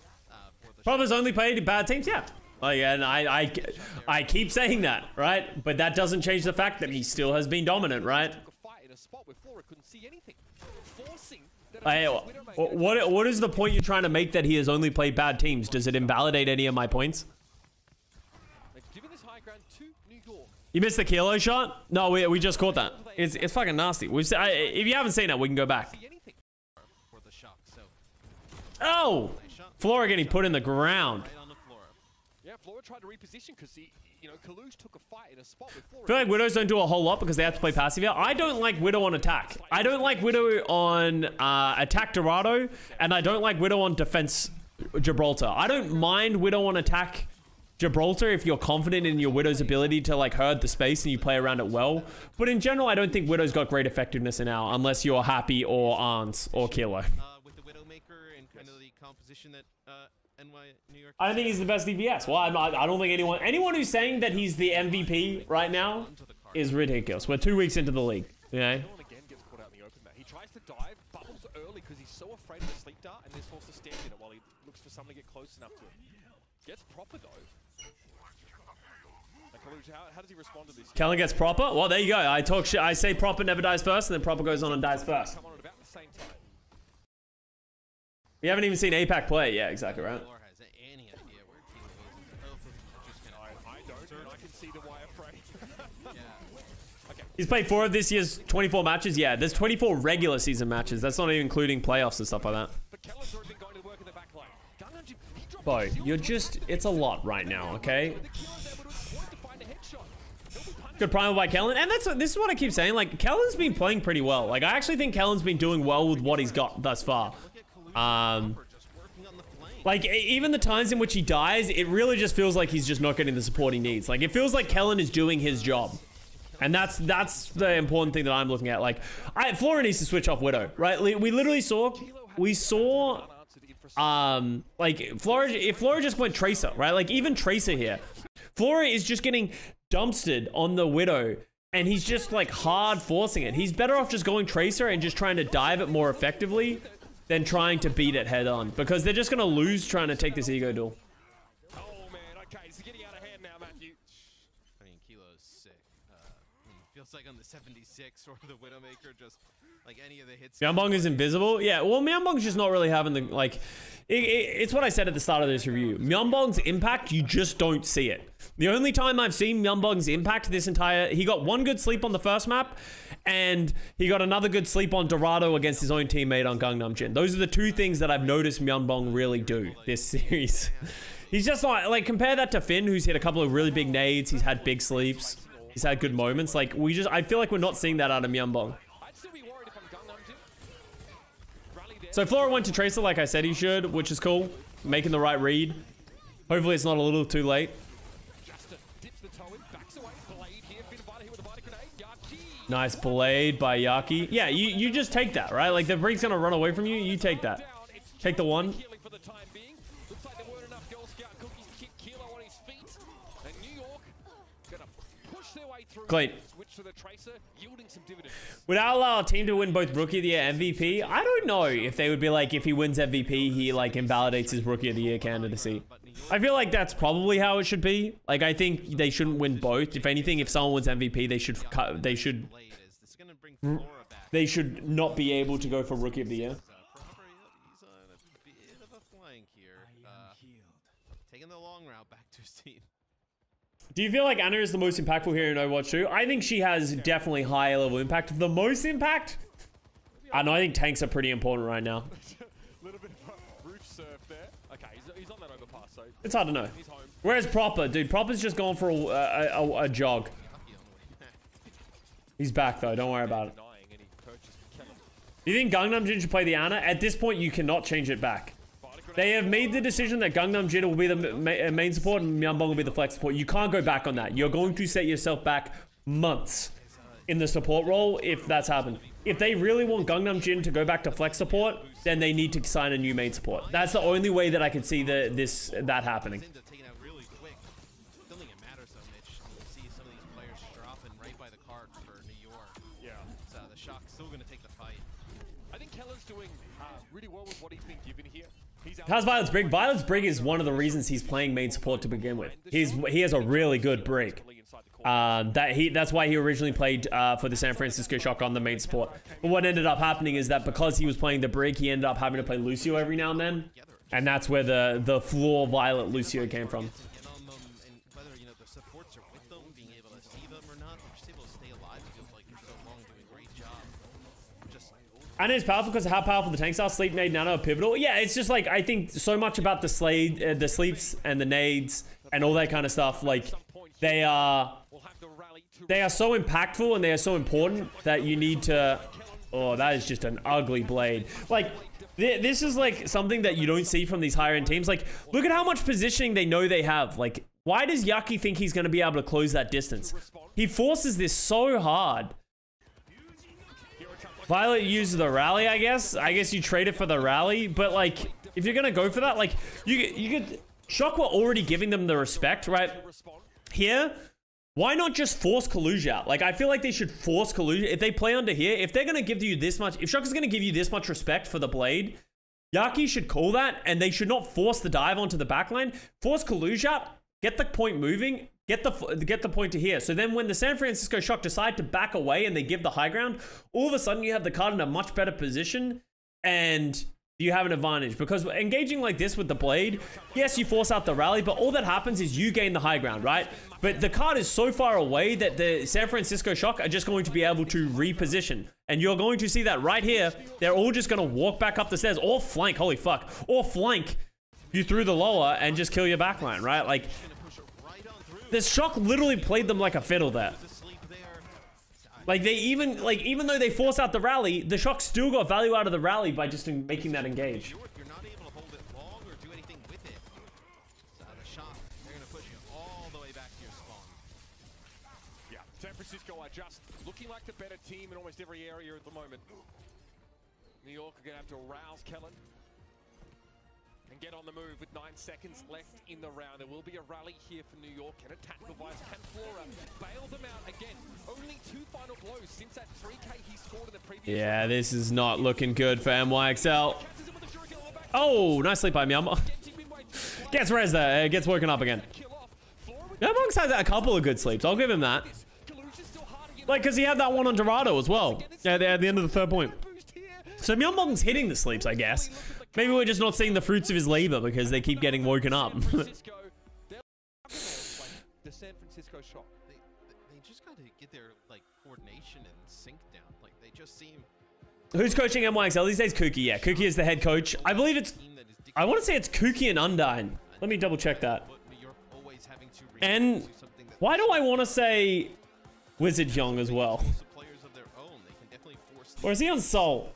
Proper's only played bad teams, yeah. Like, and I keep saying that, right? But that doesn't change the fact that he still has been dominant, right? What is the point you're trying to make that he has only played bad teams? Does it invalidate any of my points? You missed the kilo shot? No, we just caught that. It's fucking nasty. If you haven't seen it, we can go back. Oh! Flora getting put in the ground. Yeah, Flora tried to reposition because Kaluge took a fight in a spot with Flora. I feel like Widows don't do a whole lot because they have to play passive here. I don't like Widow on attack. I don't like Widow on attack Dorado, and I don't like Widow on defense Gibraltar. I don't mind Widow on attack Gibraltar if you're confident in your Widow's ability to like herd the space and you play around it well. But in general, I don't think Widow's got great effectiveness in our unless you're Happy or Arns or Kilo. With the Widowmaker and kind of the composition that New York, I don't think he's the best DPS. Well, I don't think anyone who's saying that he's the MVP right now is ridiculous. We're 2 weeks into the league. Yeah. He tries to dive, bubbles early because he's so afraid of the sleep dart and is forced to stand in it while he looks for someone to get close enough to him. Gets Proper though. How does he respond to this? Kellan gets Proper. Well, there you go. I talk shit. I say Proper never dies first, and then Proper goes on and dies first. We haven't even seen APAC play. Yeah, exactly right. He's played 4 of this year's 24 matches. Yeah, there's 24 regular season matches. That's not even including playoffs and stuff like that. Bo, you're just, it's a lot right now, okay? Good primal by Kellan. And this is what I keep saying, like, Kellan's been playing pretty well. Like, I actually think Kellan's been doing well with what he's got thus far. Like, even the times in which he dies, it really just feels like he's just not getting the support he needs. Like, it feels like Kellan is doing his job. And that's the important thing that I'm looking at. Like, Flora needs to switch off Widow, right? We literally saw, like Flora, if Flora just went Tracer, right? Like even Tracer here, Flora is just getting dumpstered on the Widow and he's just like hard forcing it. He's better off just going Tracer and just trying to dive it more effectively than trying to beat it head on because they're just going to lose trying to take this ego duel. Oh man, okay, it's getting out of hand now, Matthew. I mean, Kilo's sick. Feels like on the 76 or the Widowmaker just... Like any of the hits. Myungbong is invisible. Yeah, well, Myungbong's just not really having the, like, it's what I said at the start of this review. Myungbong's impact, you just don't see it. The only time I've seen Myungbong's impact this entire, he got one good sleep on the first map, and he got another good sleep on Dorado against his own teammate on Gangnamjin. Those are the two things that I've noticed Myungbong really do this series. He's just not, like, compare that to Finn, who's hit a couple of really big nades. He's had big sleeps. He's had good moments. Like, we just, I feel like we're not seeing that out of Myungbong. So Flora went to Tracer like I said he should, which is cool. Making the right read. Hopefully it's not a little too late. Nice blade by Yaki. Yeah, you just take that, right? Like the break's gonna run away from you, you take that. Take the one. Great. Would I allow our team to win both Rookie of the Year and MVP? I don't know if they would be like, if he wins MVP, he like invalidates his Rookie of the Year candidacy. I feel like that's probably how it should be. Like, I think they shouldn't win both. If anything, if someone wins MVP, they should not be able to go for Rookie of the Year. Taking the long route back to his team. Do you feel like Anna is the most impactful here in Overwatch 2? I think she has definitely higher level impact. The most impact? I know, I think tanks are pretty important right now. Little bit of roof surf there. Okay, he's on that overpass, so it's hard to know. Where's Proper? Dude, Proper's just going for a jog. He's back though, don't worry about it. Do you think Gangnamjin should play the Anna? At this point, you cannot change it back. They have made the decision that Gangnamjin will be the main support and Myungbong will be the flex support. You can't go back on that. You're going to set yourself back months in the support role if that's happened. If they really want Gangnamjin to go back to flex support, then they need to sign a new main support. That's the only way that I can see that happening. Shock still going to take the fight. I think Kellan's doing really well with what he's been given here. How's Violet's Brig? Violet's Brig is one of the reasons he's playing main support to begin with. He has a really good Brig. That's why he originally played for the San Francisco Shock on the main support. But what ended up happening is that because he was playing the Brig, he ended up having to play Lucio every now and then. And that's where the floor Violet Lucio came from. And it's powerful because of how powerful the tanks are. Sleep, nade, nano, pivotal. Yeah, it's just like, I think so much about the sleeps and the nades and all that kind of stuff. Like, they are so impactful and they are so important that you need to... Oh, that is just an ugly blade. Like, this is like something that you don't see from these higher end teams. Like, look at how much positioning they know they have. Like, why does Yaki think he's going to be able to close that distance? He forces this so hard. Violet uses the rally, I guess. I guess you trade it for the rally, but like, if you're gonna go for that, like, you could... Shock were already giving them the respect, right? Here, why not just force Kaluge out? Like, I feel like they should force Kaluge. If they play under here, if they're gonna give you this much... If Shock is gonna give you this much respect for the blade, Yaki should call that, and they should not force the dive onto the backline. Force Kaluge out, get the point moving, get the point to here. So then when the San Francisco Shock decide to back away and they give the high ground, all of a sudden you have the card in a much better position and you have an advantage. Because engaging like this with the blade, yes, you force out the rally, but all that happens is you gain the high ground, right? But the card is so far away that the San Francisco Shock are just going to be able to reposition. And you're going to see that right here. They're all just going to walk back up the stairs or flank, holy fuck, or flank you through the lower and just kill your backline, right? Like... The Shock literally played them like a fiddle there. Like, even though they force out the rally, the Shock still got value out of the rally by just making that engage. Yeah, San Francisco are just looking like the better team in almost every area at the moment. New York are going to have to rouse Kellan and get on the move with 9 seconds left in the round. There will be a rally here for New York. Can attack device? Can Flora bail them out again? Only 2 final blows since that 3K he scored in the previous. Yeah, this is not looking good for MYXL. Oh, nice sleep by Myung. Gets res there. Gets woken up again. Myungbong's had a couple of good sleeps. I'll give him that. Like, because he had that one on Dorado as well. Yeah, at the end of the third point. So Myungbong's hitting the sleeps, I guess. Maybe we're just not seeing the fruits of his labor because they keep getting woken up. The San Francisco Shock, they just got to get their like coordination and sync down. Like, they just seem... Who's coaching MYXL these days? Kookie, yeah. Kookie is the head coach. I believe it's... I want to say it's Kookie and Undyne. Let me double check that. And why do I want to say Wizard Young as well? Or is he on Seoul?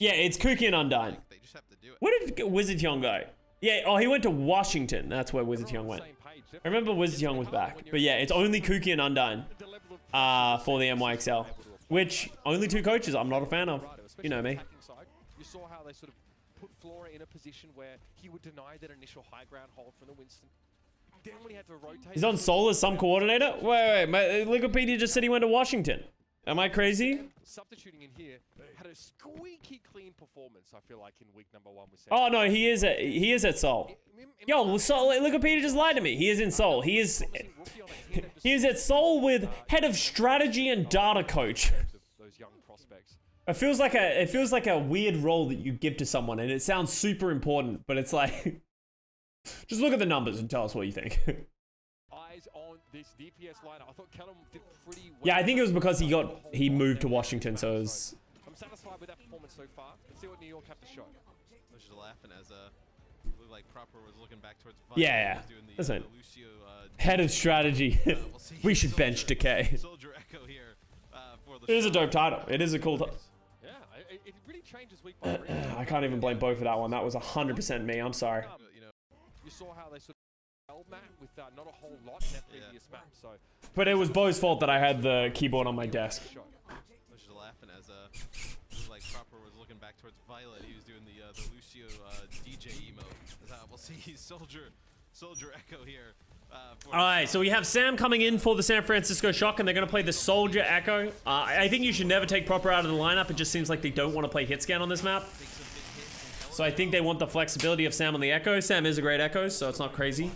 Yeah, it's Kookie and Undyne. They just have to do it. Where did Wizard Young go? Yeah, oh, he went to Washington. That's where Wizard Young went. I remember Wizard Young was back. But yeah, it's only Kookie and Undyne for the MYXL, which only 2 coaches I'm not a fan of. You know me. You saw how they sort of put Flora in a position where he would deny that initial high ground hold from the Winston. Then we had to rotate. He's on Seoul as some coordinator? Wait, Wikipedia just said he went to Washington. Am I crazy? Substituting in here had a squeaky clean performance, I feel like, in week number 1 with Sam. Oh no, he is at Seoul. Yo, Seoul, Wikipedia just lied to me. He is in Seoul. He is at Seoul with head of strategy and data coach. It feels like a weird role that you give to someone, and it sounds super important, but it's like, just look at the numbers and tell us what you think. On this DPS lineup, I thought Kellan did pretty well. Yeah, I think it was because he moved to Washington, so it was... I'm satisfied with that performance so far. Let's see what New York have to show. I was just laughing as like Proper was looking back towards Violet. Yeah, yeah. That's right. Lucio, head of strategy. We should bench Decay. Soldier Echo here, for the... It is a dope title. It is a cool title. Yeah, it really changes week by week. I can't even blame Bo for that one. That was 100% me. I'm sorry. You saw how they sort of... Matt with not a whole lot in that previous map, so... But it was Bo's fault that I had the keyboard on my desk. I was just laughing as like Proper was looking back towards Violet. He was doing the Lucio DJ emote. We'll see Soldier Echo here All right, so we have Sam coming in for the San Francisco Shock, and they're going to play the Soldier Echo. I think you should never take Proper out of the lineup. It just seems like they don't want to play hit scan on this map. So I think they want the flexibility of Sam on the Echo. Sam is a great Echo, so it's not crazy.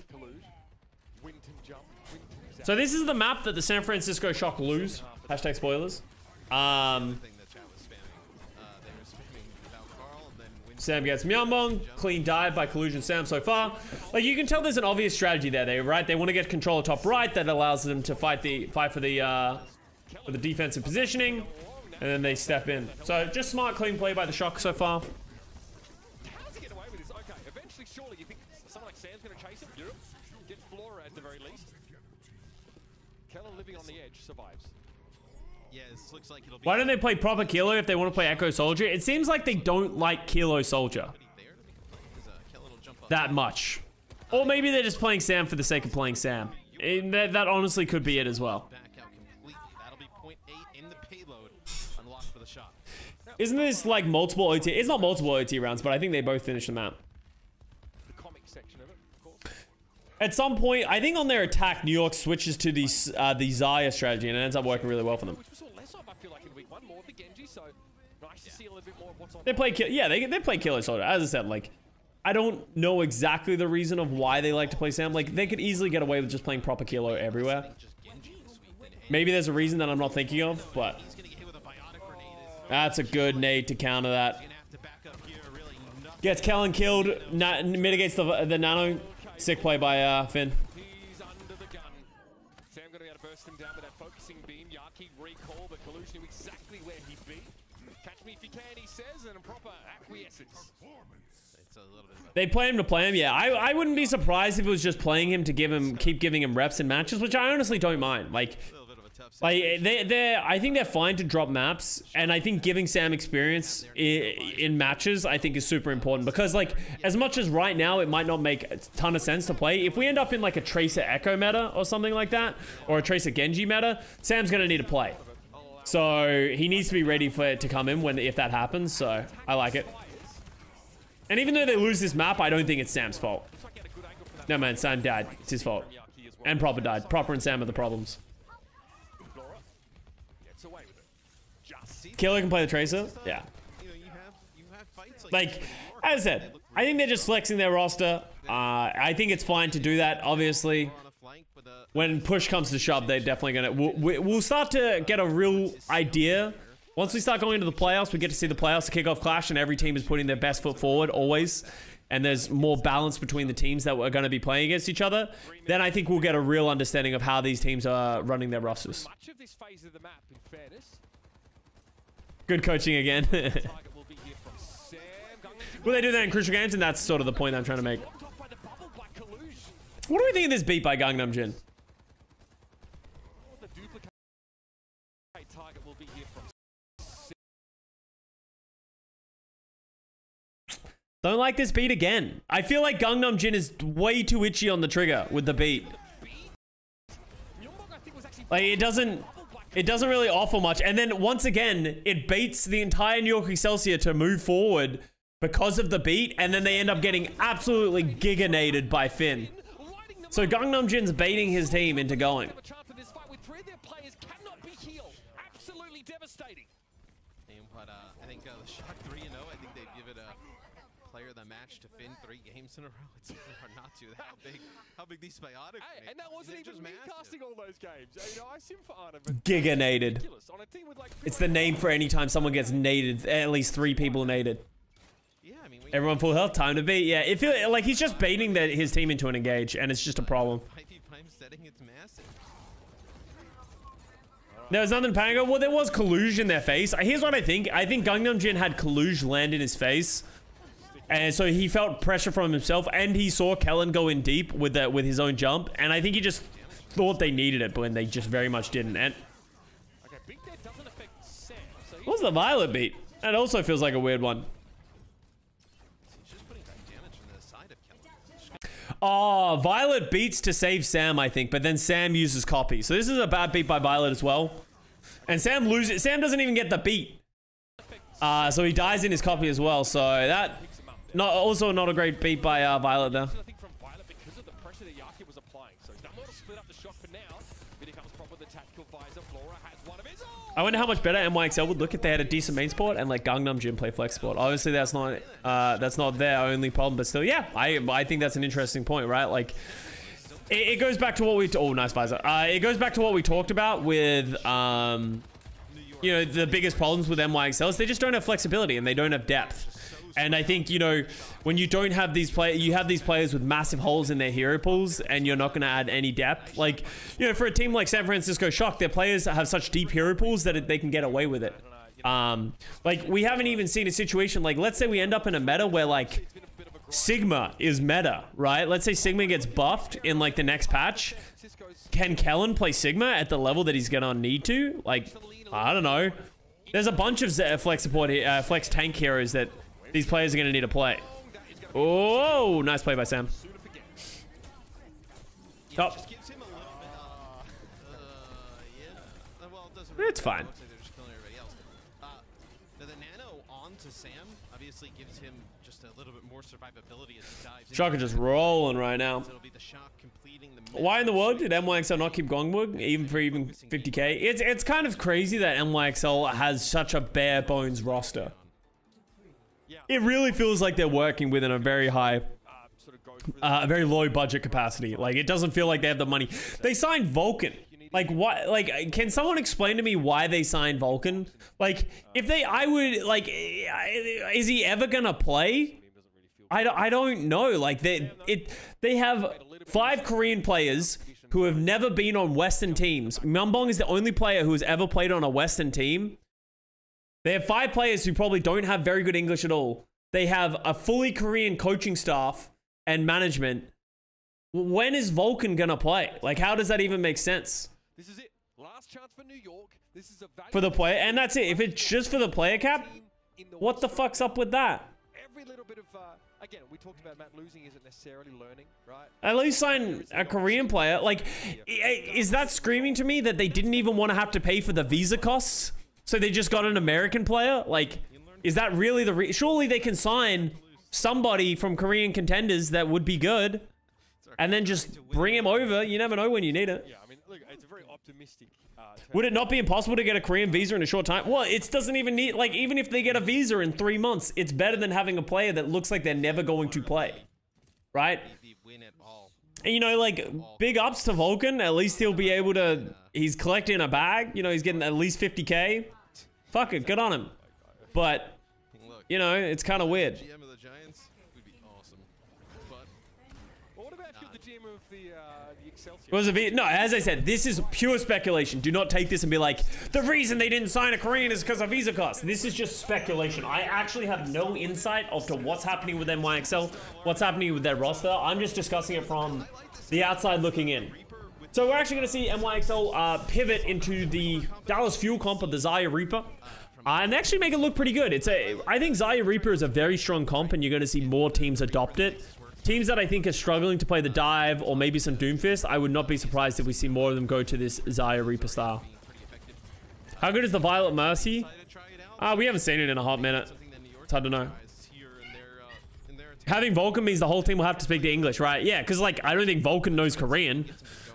So this is the map that the San Francisco Shock lose. Hashtag spoilers. Sam gets Myungbong, clean dive by Kaluge and Sam so far. Like, you can tell there's an obvious strategy there, right? They want to get control of top right. That allows them to fight for the defensive positioning, and then they step in. So just smart, clean play by the Shock so far. How to get away with this? Okay, eventually, surely you think someone like Sam's going to chase him? Europe, get Flora at the very least. Kellan living on the edge survives. Yeah, this looks like it'll be. Why don't they play Proper Kilo if they want to play Echo Soldier? It seems like they don't like Kilo Soldier that much. Or maybe they're just playing Sam for the sake of playing Sam. And that honestly could be it as well. Isn't this like multiple OT? It's not multiple OT rounds, but I think they both finished the map. At some point, I think on their attack, New York switches to the Zaya strategy, and it ends up working really well for them. They play Killer Soldier. As I said, like, I don't know exactly the reason of why they like to play Sam. Like, they could easily get away with just playing Proper Kilo everywhere. Maybe there's a reason that I'm not thinking of, but that's a good nade to counter that. Gets Kellan killed, mitigates the nano. Sick play by Finn. He's under the gun. Sam gonna be able to burst him down with that focusing beam. Yaki recall, but Kaluge knew exactly where he'd be. Catch me if you can, he says, and a proper acquiescence. It's a little bit. They play him to play him, yeah. I wouldn't be surprised if it was just playing him to keep giving him reps in matches, which I honestly don't mind. I think they're fine to drop maps, and I think giving Sam experience in matches I think is super important, because like, as much as right now it might not make a ton of sense to play, if we end up in like a Tracer Echo meta or something like that, or a Tracer Genji meta, Sam's gonna need to play, so he needs to be ready for it to come in if that happens. So I like it, and even though they lose this map, I don't think it's Sam's fault. No man, Sam died, it's his fault, and Proper died. Proper and Sam are the problems. Killer can play the Tracer, yeah. Like, as I said, I think they're just flexing their roster. I think it's fine to do that, obviously. When push comes to shove, they're definitely gonna... We'll start to get a real idea. Once we start going into the playoffs, we get to see the playoffs, the kickoff clash, and every team is putting their best foot forward, always. And there's more balance between the teams that are gonna be playing against each other. Then I think we'll get a real understanding of how these teams are running their rosters. Much of this phase of the map, in fairness. Good coaching again. Well, they do that in crucial games, and that's sort of the point I'm trying to make. What do we think of this beat by Gangnamjin? Don't like this beat again. I feel like Gangnamjin is way too itchy on the trigger with the beat. Like, it doesn't really offer much. And then once again, it baits the entire New York Excelsior to move forward because of the beat. And then they end up getting absolutely giganated by Finn. So Gangnamjin's baiting his team into going. Match to Finn 3 games in a row. It's hard not to. How big these biotic. Hey, and that wasn't even recasting all those games. You know, I sim for Arna, but giganated. It's the name for any time someone gets naded. At least 3 people naded. Yeah, I mean, everyone full health. Time to beat. Yeah, it feels like he's just baiting his team into an engage, and it's just a problem. It's massive. There was nothing to panic over. Well, there was Kaluge in their face. Here's what I think. I think Gangnamjin had Kaluge land in his face. And so he felt pressure from himself, and he saw Kellan go in deep with his own jump, and I think he just thought they needed it, but they just very much didn't. And what's the Violet beat? That also feels like a weird one. Oh, Violet beats to save Sam, I think, but then Sam uses copy. So this is a bad beat by Violet as well, and Sam loses. Sam doesn't even get the beat, so he dies in his copy as well. So that. Not also not a great beat by Violet there. I think from Violet because of the pressure that Yaki was applying. So I wonder how much better NYXL would look if they had a decent main sport and like Gangnamjin play flex sport. Obviously, that's not their only problem, but still, yeah, I think that's an interesting point, right? Like, it goes back to what we it goes back to what we talked about with you know, the biggest problems with NYXL is they just don't have flexibility and they don't have depth. And I think, you know, when you don't have these players, you have these players with massive holes in their hero pools and you're not going to add any depth. Like, you know, for a team like San Francisco Shock, their players have such deep hero pools that they can get away with it. Like, we haven't even seen a situation, like, let's say we end up in a meta where, like, Sigma is meta, right? Let's say Sigma gets buffed in, like, the next patch. Can Kellan play Sigma at the level that he's going to need to? Like, I don't know. There's a bunch of flex support, flex tank heroes that these players are going to need to play. Oh, nice play by Sam. Oh. It's fine. Shock is just rolling right now. Why in the world did NYXL not keep Gongwood even for even 50k? It's kind of crazy that NYXL has such a bare bones roster. It really feels like they're working within a very high, a very low budget capacity. Like, it doesn't feel like they have the money. They signed Vulcan. Like, what? Like, can someone explain to me why they signed Vulcan? Like, if they, I would, like, is he ever gonna play? I don't know. Like, they have 5 Korean players who have never been on Western teams. Myungbong is the only player who has ever played on a Western team. They have 5 players who probably don't have very good English at all. They have a fully Korean coaching staff and management. When is Vulcan going to play? Like, how does that even make sense? This is it. Last chance for New York. This is a for the player. And that's it. If it's just for the player cap, what the fuck's up with that? Every little bit of, again, we talked about Matt losing isn't necessarily learning, right? At least sign a Korean player. Like, is that screaming to me that they didn't even want to have to pay for the visa costs? So they just got an American player? Like, is that really the surely they can sign somebody from Korean contenders that would be good and then just bring him over. You never know when you need it. Yeah, I mean, look, it's a very optimistic. Would it not be impossible to get a Korean visa in a short time? Well, it doesn't even need, like, even if they get a visa in 3 months, it's better than having a player that looks like they're never going to play, right? And, you know, like, big ups to Vulcan. At least he'll be able to, he's collecting a bag. You know, he's getting at least 50k. Fuck it, good on him. But, you know, it's kind of weird. GM of the Giants would be awesome. But what about the GM of the Excelsior? No, as I said, this is pure speculation. Do not take this and be like, the reason they didn't sign a Korean is because of visa costs. This is just speculation. I actually have no insight as to what's happening with NYXL, what's happening with their roster. I'm just discussing it from the outside looking in. So we're actually going to see NYXL pivot into the Dallas Fuel comp of the Xayah Reaper and actually make it look pretty good. I think Xayah Reaper is a very strong comp and you're going to see more teams adopt it. Teams that I think are struggling to play the dive or maybe some Doomfist, I would not be surprised if we see more of them go to this Xayah Reaper style. How good is the Violet Mercy? We haven't seen it in a hot minute. It's hard to know. Having Vulcan means the whole team will have to speak the English, right? Yeah, because, like, I don't think Vulcan knows Korean.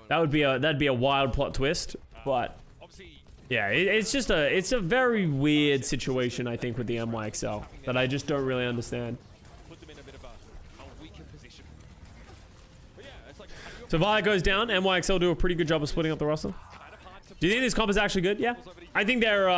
That would be a wild plot twist, but yeah, it's a very weird situation I think with the NYXL that I just don't really understand. So Violet goes down. NYXL do a pretty good job of splitting up the roster. Do you think this comp is actually good? Yeah, I think there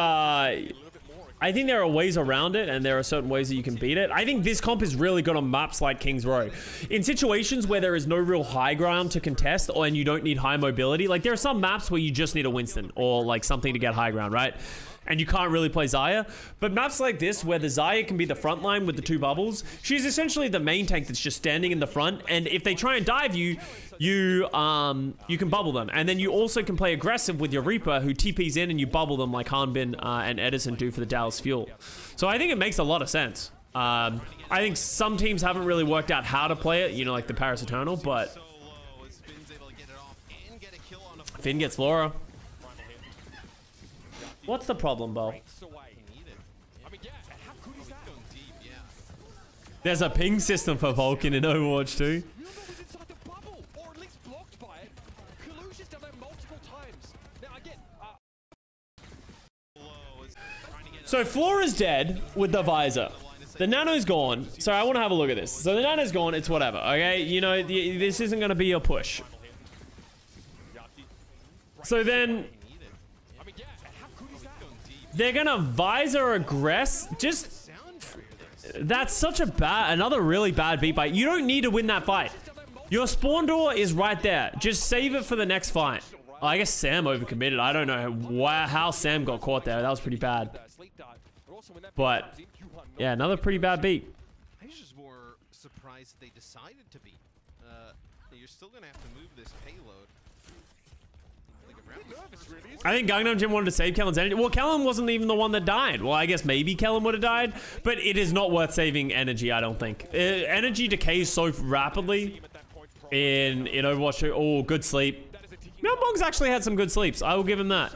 are ways around it, and there are certain ways that you can beat it. I think this comp is really good on maps like King's Row. In situations where there is no real high ground to contest, and you don't need high mobility, like there are some maps where you just need a Winston or like something to get high ground, right? And you can't really play Xayah. But maps like this, where the Xayah can be the front line with the 2 bubbles, she's essentially the main tank that's just standing in the front. And if they try and dive you, you can bubble them. And then you also can play aggressive with your Reaper, who TPs in and you bubble them like Hanbin and Edison do for the Dallas Fuel. So I think it makes a lot of sense. I think some teams haven't really worked out how to play it, you know, like the Paris Eternal, but Finn gets Flora. What's the problem, Bo? There's a ping system for Vulcan in Overwatch 2. So Flora's dead with the visor. The nano's gone. So I want to have a look at this. So the nano's gone. It's whatever. Okay, you know, this isn't going to be your push. So then they're going to visor aggress. Just... That's such a bad... Another really bad beat by... You don't need to win that fight. Your spawn door is right there. Just save it for the next fight. Oh, I guess Sam overcommitted. I don't know how Sam got caught there. That was pretty bad. But... Yeah, another pretty bad beat. I was just more surprised they decided to beat. You're still going to have to move this payload. I think Gangnamjin wanted to save Kellan's energy. Well, Kellan wasn't even the one that died. Well, I guess maybe Kellan would have died, but it is not worth saving energy, I don't think. Energy decays so rapidly in Overwatch 2. Oh, good sleep. Myungbong's actually had some good sleeps. I will give him that.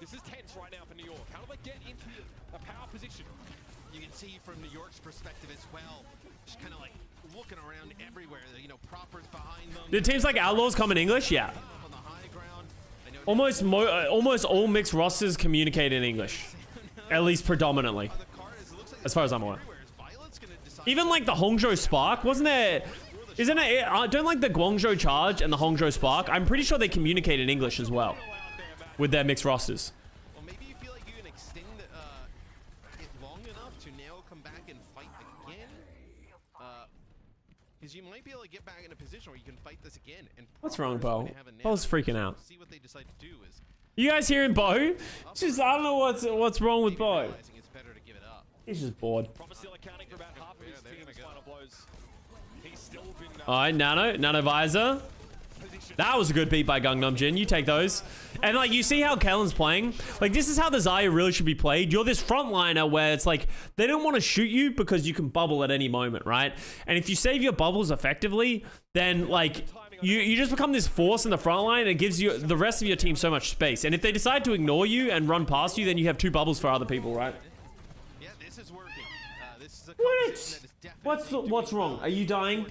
This is tense right now for New York. How do they get into a power position? You can see from New York's perspective as well. Just kind of like looking around everywhere. You know, Proper's behind them. Did teams like Outlaws come in English? Yeah. On the high ground. Almost all mixed rosters communicate in English. At least predominantly. As far as I'm aware. Even like the Hongzhou Spark, wasn't there... Isn't it... I don't like the Guangzhou Charge and the Hongzhou Spark. I'm pretty sure they communicate in English as well. With their mixed rosters. Well, maybe you feel like you can extend it long enough to now come back and fight again. Because you might be able to get back in a position where you can fight this again. And what's wrong, Bo? Bo's freaking out. See what they decide to do is... You guys hearing Bo? Just I don't know what's wrong with Bo. It's better to give it up. He's just bored. All right, Nano visor. That was a good beat by Gangnamjin. You take those. And, like, you see how Kellan's playing? Like, this is how the Xayah really should be played. You're this frontliner where it's like, they don't want to shoot you because you can bubble at any moment, right? And if you save your bubbles effectively, then, like, you just become this force in the frontline, and it gives you the rest of your team so much space. And if they decide to ignore you and run past you, then you have two bubbles for other people, right? Yeah, this is working. This is a conversation that is definitely... What's wrong? Are you dying?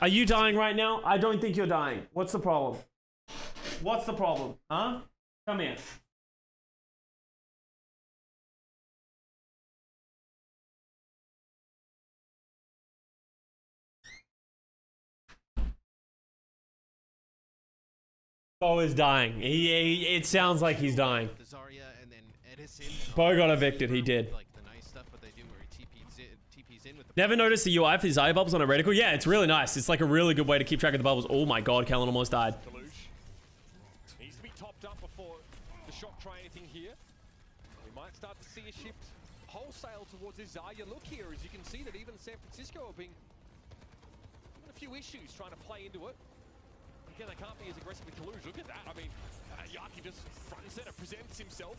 Are you dying right now? I don't think you're dying. What's the problem? What's the problem? Huh? Come here. Bo is dying. It sounds like he's dying. Bo got evicted. He did. Never noticed the UI for these Xayah bubbles on a reticle. Yeah, it's really nice. It's like a really good way to keep track of the bubbles. Oh my god, Kellan almost died. Needs to be topped up before the shock try anything here. We might start to see a shift wholesale towards his Xayah look here, as you can see that even San Francisco are being a few issues trying to play into it. Again, they can't be as aggressive with Kaluge. Look at that. I mean, Yaki just front and center presents himself.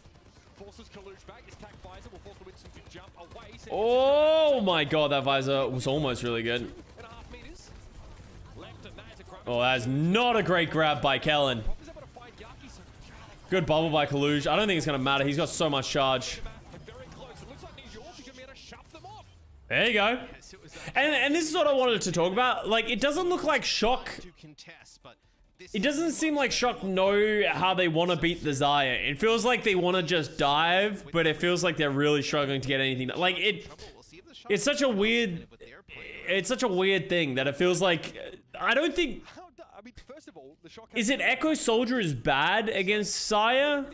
Forces Kaluge back. His tag visor will force the Winston to jump away. Oh my god, that visor was almost really good. Oh, that's not a great grab by Kellan. Good bubble by Kaluge. I don't think it's going to matter. He's got so much charge. There you go. And this is what I wanted to talk about. Like, it doesn't look like Shock... It doesn't seem like Shock know how they want to beat the Xayah. It feels like they want to just dive, but it feels like they're really struggling to get anything. Like, it's such a weird... It's such a weird thing that it feels like... I don't think... Is it Echo Soldier is bad against Xayah?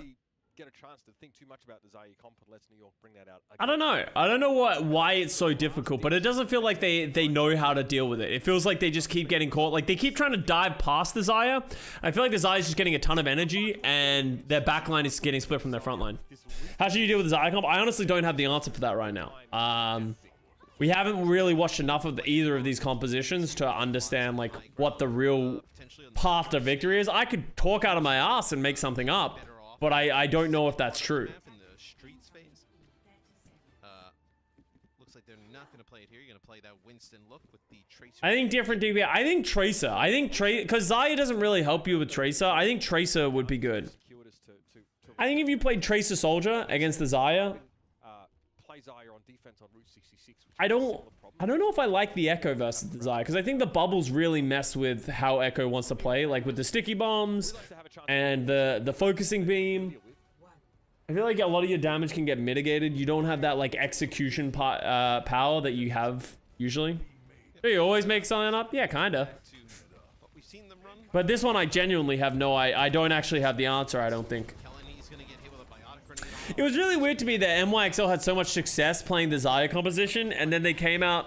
I don't know why it's so difficult, but it doesn't feel like they know how to deal with it. It feels like they just keep getting caught. Like, they keep trying to dive past the Xayah. I feel like the Xayah is just getting a ton of energy, and their backline is getting split from their frontline. How should you deal with the Xayah comp? I honestly don't have the answer for that right now. We haven't really watched enough of either of these compositions to understand, like, what the real path to victory is. I could talk out of my ass and make something up, but I don't know if that's true. I think different DPS. I think Tracer. I think Tracer, because Xayah doesn't really help you with Tracer. I think Tracer would be good. I think if you played Tracer Soldier against the Xayah, I don't I don't know if I like the Echo versus the Zai, because I think the bubbles really mess with how Echo wants to play, like with the sticky bombs and the focusing beam. I feel like a lot of your damage can get mitigated. You don't have that like execution power that you have usually. Do you always make something up? Yeah, kinda. But this one I genuinely have no idea. I don't actually have the answer, I don't think. It was really weird to me that NYXL had so much success playing the Zaya composition, and then they came out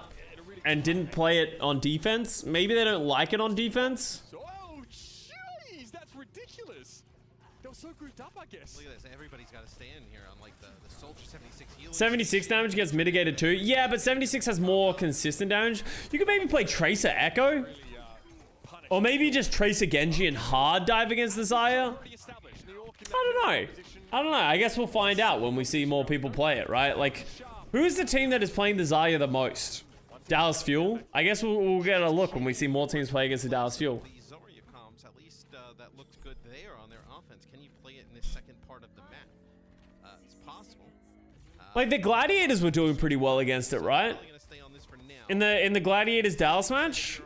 and didn't play it on defense. Maybe they don't like it on defense. Oh, jeez, that's ridiculous. They're so grouped up, I guess. Look at this, everybody's got to stay in here on like the Soldier 76 healing. 76 damage gets mitigated too. Yeah, but 76 has more consistent damage. You could maybe play Tracer Echo. Or maybe just Tracer Genji and hard dive against the Zaya. I don't know. I guess we'll find out when we see more people play it, right? Like, who's the team that is playing the Zarya the most? Dallas Fuel? I guess we'll get a look when we see more teams play against the Dallas Fuel. Like, the Gladiators were doing pretty well against it, right? In the Gladiators Dallas match?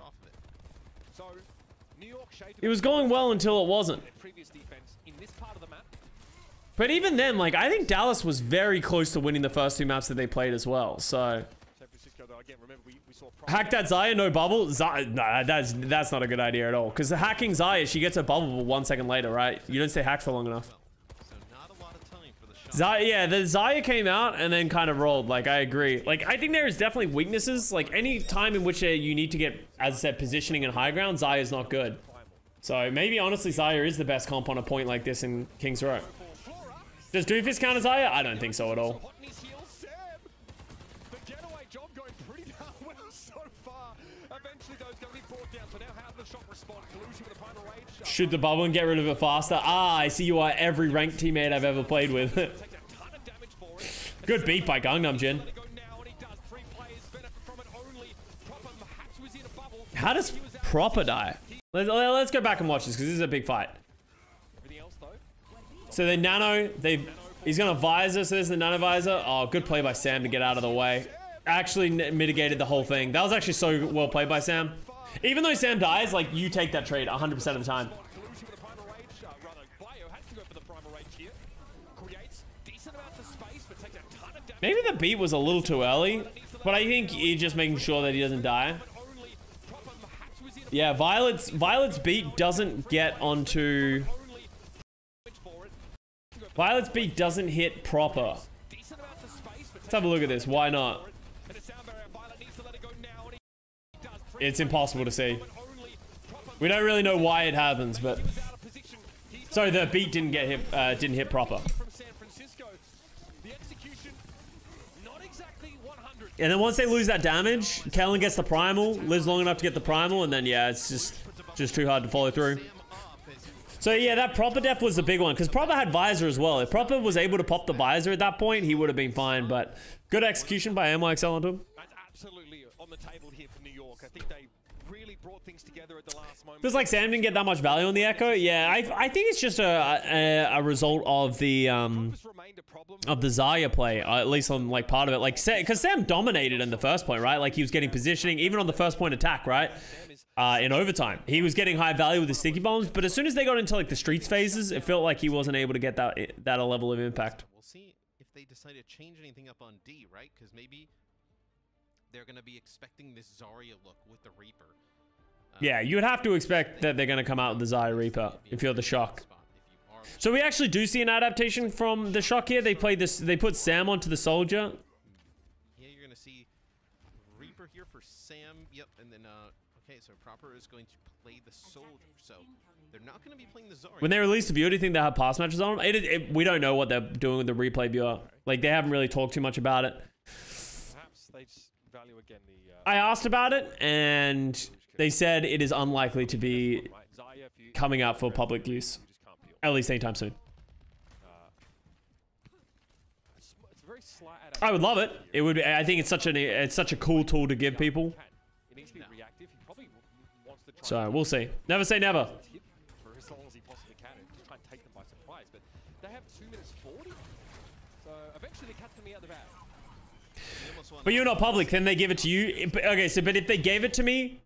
It was going well until it wasn't. But even then, like, I think Dallas was very close to winning the first two maps that they played as well, so... Hack that Zaya, no bubble? Nah, that's not a good idea at all. Because the hacking Zaya, she gets a bubble 1 second later, right? You don't stay hacked for long enough. Zaya, yeah, the Zaya came out and then kind of rolled, like, I agree. Like, I think there is definitely weaknesses. Like, any time in which you need to get, as I said, positioning and high ground, Zaya's not good. So, maybe, honestly, Zaya is the best comp on a point like this in Kings Row. Does Doofus count as Zaya? I don't think so at all. Shoot the bubble and get rid of it faster. Ah, I see you are every ranked teammate I've ever played with. Good beat by Gangnamjin. How does Proper die? Let's go back and watch this because this is a big fight. So they nano, he's going to visor, so there's the nano visor. Oh, good play by Sam to get out of the way. Actually mitigated the whole thing. That was actually so well played by Sam. Even though Sam dies, like, you take that trade 100% of the time. Maybe the beat was a little too early, but I think he's just making sure that he doesn't die. Yeah, Violet's beat doesn't get onto... Violet's beat doesn't hit Proper. Let's have a look at this. Why not? It's impossible to see. We don't really know why it happens, but... Sorry, the beat didn't hit Proper. And then once they lose that damage, Kellan gets the primal, lives long enough to get the primal, and then, yeah, it's just too hard to follow through. So yeah, that Proper death was the big one, because Proper had visor as well. If Proper was able to pop the visor at that point, he would have been fine, but good execution by MYXL onto him. That's absolutely on the table here for New York. I think they really brought things together at the last moment. Just like Sam didn't get that much value on the Echo. Yeah, I think it's just a result of the Zarya play, at least on like part of it. Like, because Sam dominated in the first point, right? Like he was getting positioning, even on the first point attack, right? In overtime, he was getting high value with the sticky bombs, but as soon as they got into like the streets phases, it felt like he wasn't able to get that a level of impact. We'll see if they decide to change anything up on D, right? Because maybe they're going to be expecting this Zarya look with the Reaper. Yeah, you would have to expect that they're going to come out with the Zarya Reaper if you're the Shock. So we actually do see an adaptation from the Shock here. They played this. They put Sam onto the Soldier. Yeah, you're going to see Reaper here for Sam. Yep, and then. Okay, so Proper is going to play the Soldier, so they're not going to be playing the Zarya. When they release the viewer, do you think they have past matches on them? We don't know what they're doing with the replay viewer. Like, they haven't really talked too much about it. Perhaps they value again the, I asked about it, and they said it is unlikely to be coming out for public use, at least anytime soon. I would love it. It would. I think it's such a cool tool to give people. So we'll see. Never say never. But you're not public, then they give it to you. Okay, so, but if they gave it to me,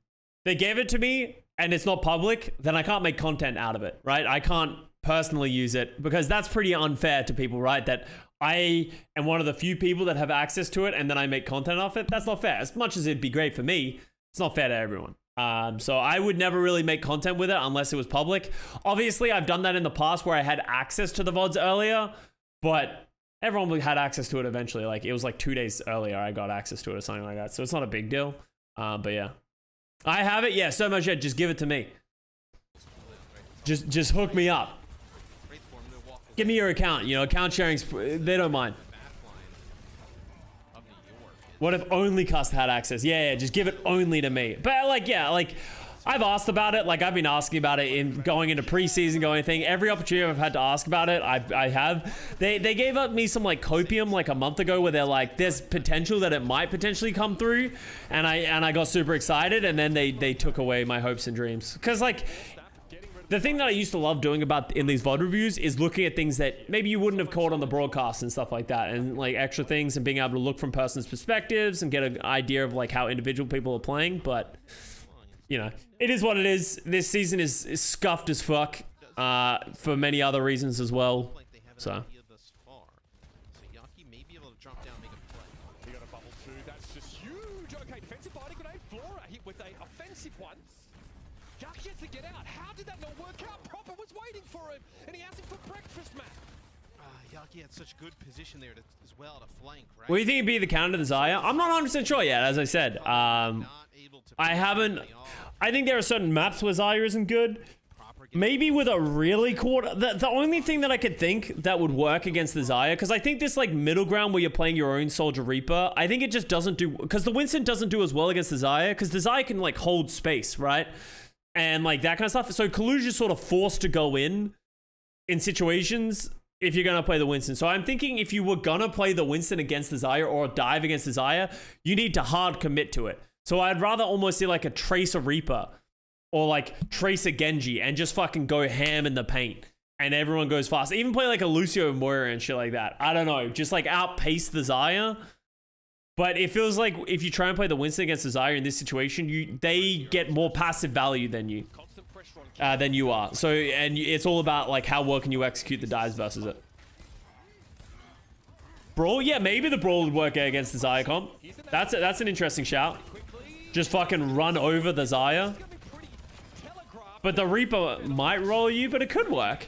and it's not public, then I can't make content out of it, right? I can't personally use it, because that's pretty unfair to people, right? That I am one of the few people that have access to it, and then I make content off it. That's not fair. As much as it'd be great for me, it's not fair to everyone. So I would never really make content with it unless it was public. Obviously, I've done that in the past where I had access to the VODs earlier, but everyone had access to it eventually. Like, it was like 2 days earlier I got access to it or something like that. So it's not a big deal. But yeah, I have it. Yeah, so much. Yeah, just give it to me. Just hook me up. Give me your account. You know, account sharing's, they don't mind. What if only Cust had access? Yeah, yeah, just give it only to me. But like, yeah, like I've asked about it. Like I've been asking about it in going into preseason, going thing. Every opportunity I've had to ask about it, I have. They gave up me some like copium like a month ago where they're like, there's potential that it might potentially come through. And I got super excited, and then they took away my hopes and dreams. Cause like, the thing that I used to love doing about in these VOD reviews is looking at things that maybe you wouldn't have caught on the broadcast and stuff like that, and like extra things, and being able to look from person's perspectives and get an idea of like how individual people are playing. But you know, it is what it is. This season is scuffed as fuck for many other reasons as well. So Yaki may be able to drop down, make a play. He got a bubble through. That's just huge. Okay, defensive body grenade. Flora hit with a offensive one. Yaki gets to get out. How did that not work out? Proper was waiting for him, and he asked him for breakfast, Matt. Yaki had such good position there to, as well, to flank, right? Well, you think it'd be the counter to Zaya? I'm not 100% sure yet, as I said. I haven't... I think there are certain maps where Zaya isn't good. Maybe with a really quarter... The only thing that I could think that would work against the Zaya, because I think this, like, middle ground where you're playing your own Soldier Reaper, I think it just doesn't do... Because the Winston doesn't do as well against the Zaya, because the Zaya can, like, hold space, right? And like that kind of stuff. So Kaluge is sort of forced to go in situations if you're going to play the Winston. So I'm thinking if you were going to play the Winston against the Zaya or dive against the Zaya, you need to hard commit to it. So I'd rather almost see like a Trace a Reaper or like Trace a Genji and just fucking go ham in the paint and everyone goes fast. Even play like a Lucio Moira and shit like that. I don't know. Just like outpace the Zaya. But it feels like if you try and play the Winston against the Zaya in this situation, they get more passive value than you are. So, and it's all about like how well can you execute the dives versus it. Brawl? Yeah, maybe the Brawl would work against the Zaya comp. That's an interesting shout. Just fucking run over the Zaya. But the Reaper might roll you, but it could work.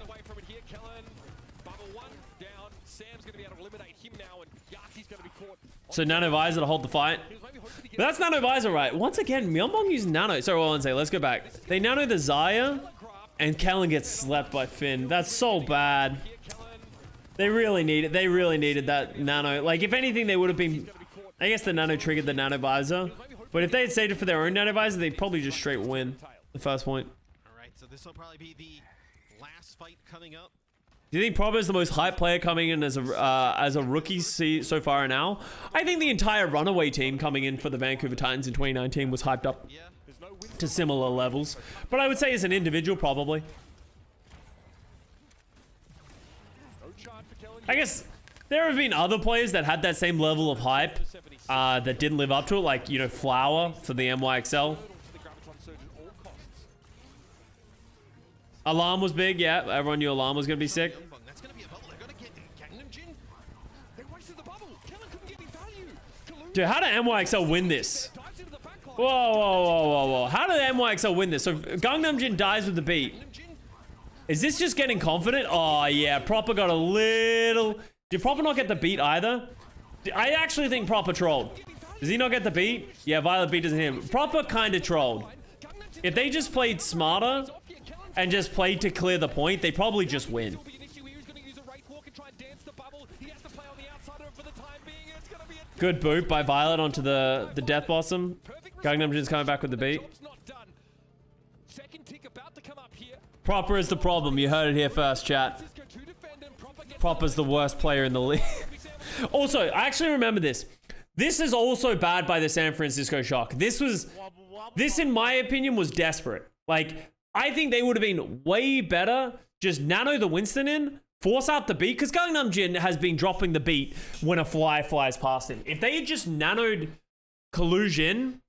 So Nano Visor to hold the fight. But that's Nano Visor, right? Once again, Myungbong used Nano. Sorry, well, let's go back. They Nano the Zaya, and Kellan gets slept by Finn. That's so bad. They really need it. They really needed that Nano. Like, if anything, they would have been... I guess the Nano triggered the Nano Visor. But if they had saved it for their own Nano Visor, they'd probably just straight win the first point. Alright, so this will probably be the last fight coming up. Do you think Proper is the most hype player coming in as a rookie so far now? I think the entire runaway team coming in for the Vancouver Titans in 2019 was hyped up to similar levels. But I would say as an individual, probably. I guess there have been other players that had that same level of hype that didn't live up to it. Like, you know, Flower for the MYXL. Alarm was big, yeah. Everyone knew Alarm was going to be sick. That's going to be a bubble. They're going to get Gangnamjin. They wasted the bubble. Kellan couldn't get any value. Dude, how did MYXL win this? Whoa, whoa, whoa, whoa, whoa. How did MYXL win this? So Gangnamjin dies with the beat. Is this just getting confident? Oh, yeah. Proper got a little... Did Proper not get the beat either? I actually think Proper trolled. Does he not get the beat? Yeah, Violet beat isn't him. Proper kind of trolled. If they just played smarter... and just play to clear the point, they probably just win. Good boot by Violet onto the Death Blossom. Gangnamjin's coming back with the beat. Proper is the problem. You heard it here first, chat. Proper's the worst player in the league. Also, I actually remember this. This is also bad by the San Francisco Shock. This in my opinion, was desperate. Like... I think they would have been way better just Nano the Winston in, Force out the beat, because Gangnamjin has been dropping the beat when a fly flies past him. If they had just nanoed Collusion,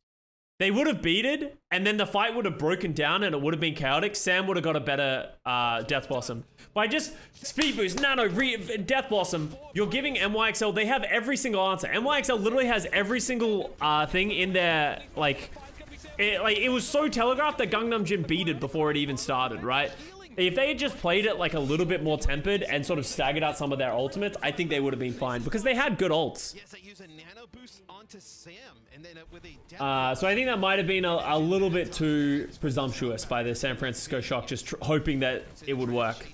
they would have beated, and then the fight would have broken down and it would have been chaotic. Sam would have got a better Death Blossom. By just Speed Boost, Nano, Death Blossom, you're giving NYXL, they have every single answer. NYXL literally has every single thing in their, like, it was so telegraphed that Gangnamjin beated before it even started, right? If they had just played it, like, a little bit more tempered and sort of staggered out some of their ultimates, I think they would have been fine, because they had good ults. So I think that might have been a little bit too presumptuous by the San Francisco Shock, just hoping that it would work.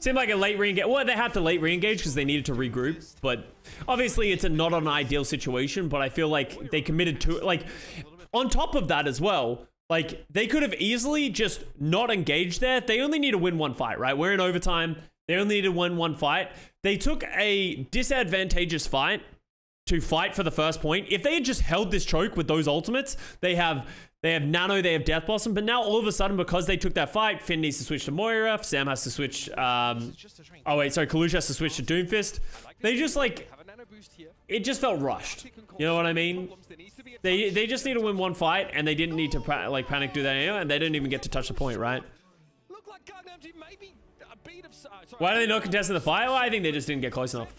Seemed like a late re-engage. Well, they had to late re-engage because they needed to regroup, but obviously it's not an ideal situation, but I feel like they committed to it. Like, on top of that as well, like, they could have easily just not engaged there. They only need to win one fight, right? We're in overtime. They only need to win one fight. They took a disadvantageous fight to fight for the first point. If they had just held this choke with those ultimates, they have Nano, they have Death Blossom, but now all of a sudden, because they took that fight, Finn needs to switch to Moira, Sam has to switch, oh wait, sorry, Kaluge has to switch to Doomfist. They just, like, it just felt rushed. You know what I mean? They just need to win one fight, and they didn't need to panic do that anyway, and they didn't even get to touch the point, right? Why are they not contesting the fight? Well, I think they just didn't get close enough.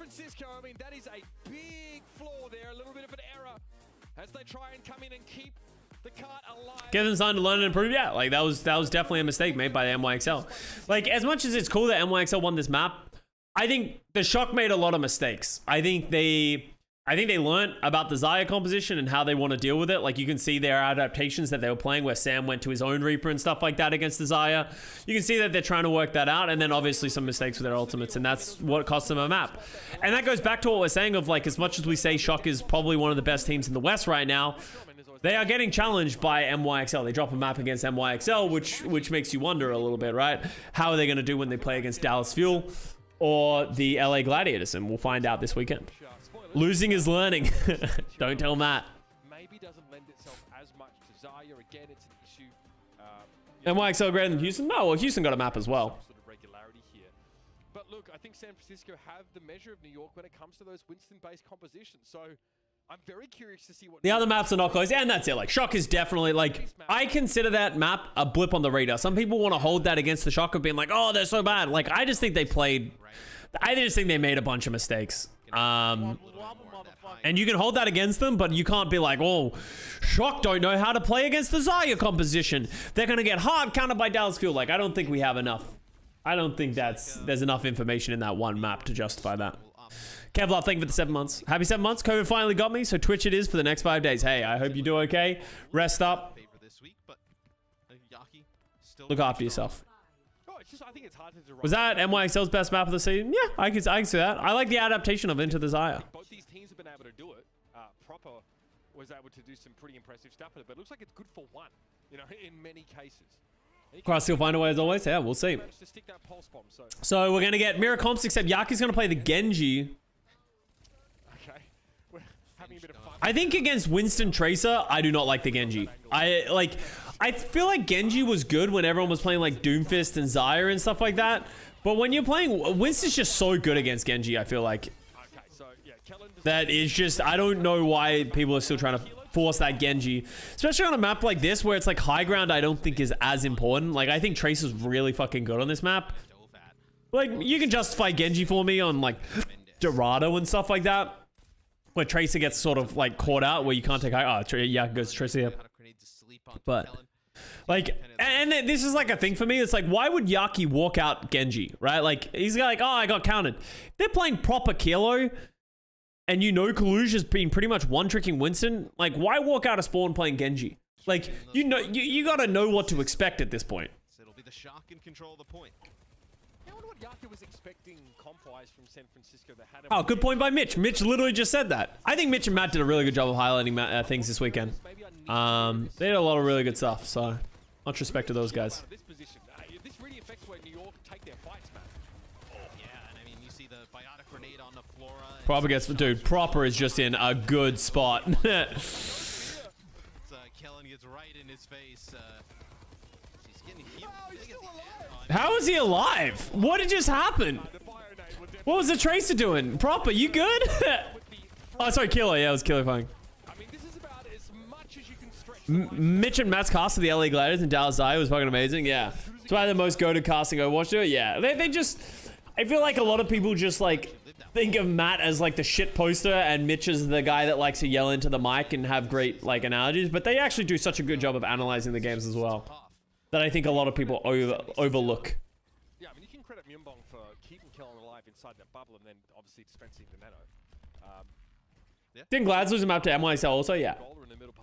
Give them time to learn and improve. Yeah, like that was definitely a mistake made by the NYXL. Like, as much as it's cool that NYXL won this map, I think the Shock made a lot of mistakes. I think they learned about the Zaya composition and how they want to deal with it. Like, you can see their adaptations that they were playing where Sam went to his own Reaper and stuff like that against the Zaya. You can see that they're trying to work that out, and then obviously some mistakes with their ultimates, and that's what cost them a map. And that goes back to what we're saying of, like, as much as we say Shock is probably one of the best teams in the West right now, they are getting challenged by MYXL. They drop a map against MYXL, which makes you wonder a little bit, right? How are they going to do when they play against Dallas Fuel or the LA Gladiators? And we'll find out this weekend. Losing is learning. Don't tell Matt. Maybe doesn't lend itself as much to Zaya. Again, it's an issue. MYXL greater than Houston? No, well, Houston got a map as well. Sort of regularity here. But look, I think San Francisco have the measure of New York when it comes to those Winston-based compositions. So I'm very curious to see what... The other maps are not close, and that's it. Like, Shock is definitely, like, I consider that map a blip on the radar. Some people want to hold that against the Shock of being like, oh, they're so bad. Like, I just think they played... I just think they made a bunch of mistakes. And you can hold that against them, but you can't be like, oh, Shock don't know how to play against the Zaya composition. They're going to get hard countered by Dallas Fuel. Like, I don't think we have enough. I don't think there's enough information in that one map to justify that. Kevlar, thank you for the 7 months. Happy 7 months. COVID finally got me, so Twitch it is for the next 5 days. Hey, I hope you do okay. Rest up. Look after yourself. Was that NYXL's best map of the season? Yeah, I can see that. I like the adaptation of Into the Zaya. Both these teams have been able to do it. Proper was able to do some pretty impressive stuff with it, but it looks like it's good for one, you know, in many cases. Krusty will find a way as always. Yeah, we'll see. So we're going to get mirror comps, except Yaki's going to play the Genji. Okay. We're having a bit of fun. I think against Winston Tracer, I do not like the Genji. I feel like Genji was good when everyone was playing like Doomfist and Zaya and stuff like that. But when you're playing, Winston's just so good against Genji, I feel like. Okay, so, yeah, that is just, I don't know why people are still trying to force that Genji. Especially on a map like this where it's like high ground I don't think is as important. Like, I think Tracer's really fucking good on this map. Like, you can justify Genji for me on like Dorado and stuff like that. Where Tracer gets sort of like caught out where you can't take high. Oh, yeah, goes Tracer here. But... like, and this is like a thing for me. It's like, why would Yaki walk out Genji, right? Like, he's like, oh, I got countered. They're playing proper Kilo, and you know Kaluge has been pretty much one-tricking Winston. Like, why walk out of spawn playing Genji? Like, you know, you gotta know what to expect at this point. So it'll be the Shock in control of the point. I wonder what Yaki was expecting comp-wise from San Francisco that had him. Oh, good point by Mitch. Mitch literally just said that. I think Mitch and Matt did a really good job of highlighting things this weekend. They did a lot of really good stuff, so much respect to those guys. This really affects where New York take their fights, man. Yeah, and I mean, you see the Biotic Grenade on the Flora. Proper gets, dude, Proper is just in a good spot. Kellan gets right in his face. How is he alive? What did just happen? What was the tracer doing? Proper, you good? Oh, sorry, Killer. Yeah, it was Killer fine. Mitch and Matt's cast of the LA Gladiators in Dallas was fucking amazing. Yeah. It's probably the most go-to casting I watched. Yeah. They just... I feel like a lot of people just, like, think of Matt as, like, the shit poster and Mitch as the guy that likes to yell into the mic and have great, like, analogies. But they actually do such a good job of analyzing the games as well that I think a lot of people overlook. Yeah, I mean, you can credit Myungbong for keeping Kellan alive inside that bubble and then obviously dispensing the nano. Yeah. Didn't Glads lose him up to MYSL also? Yeah.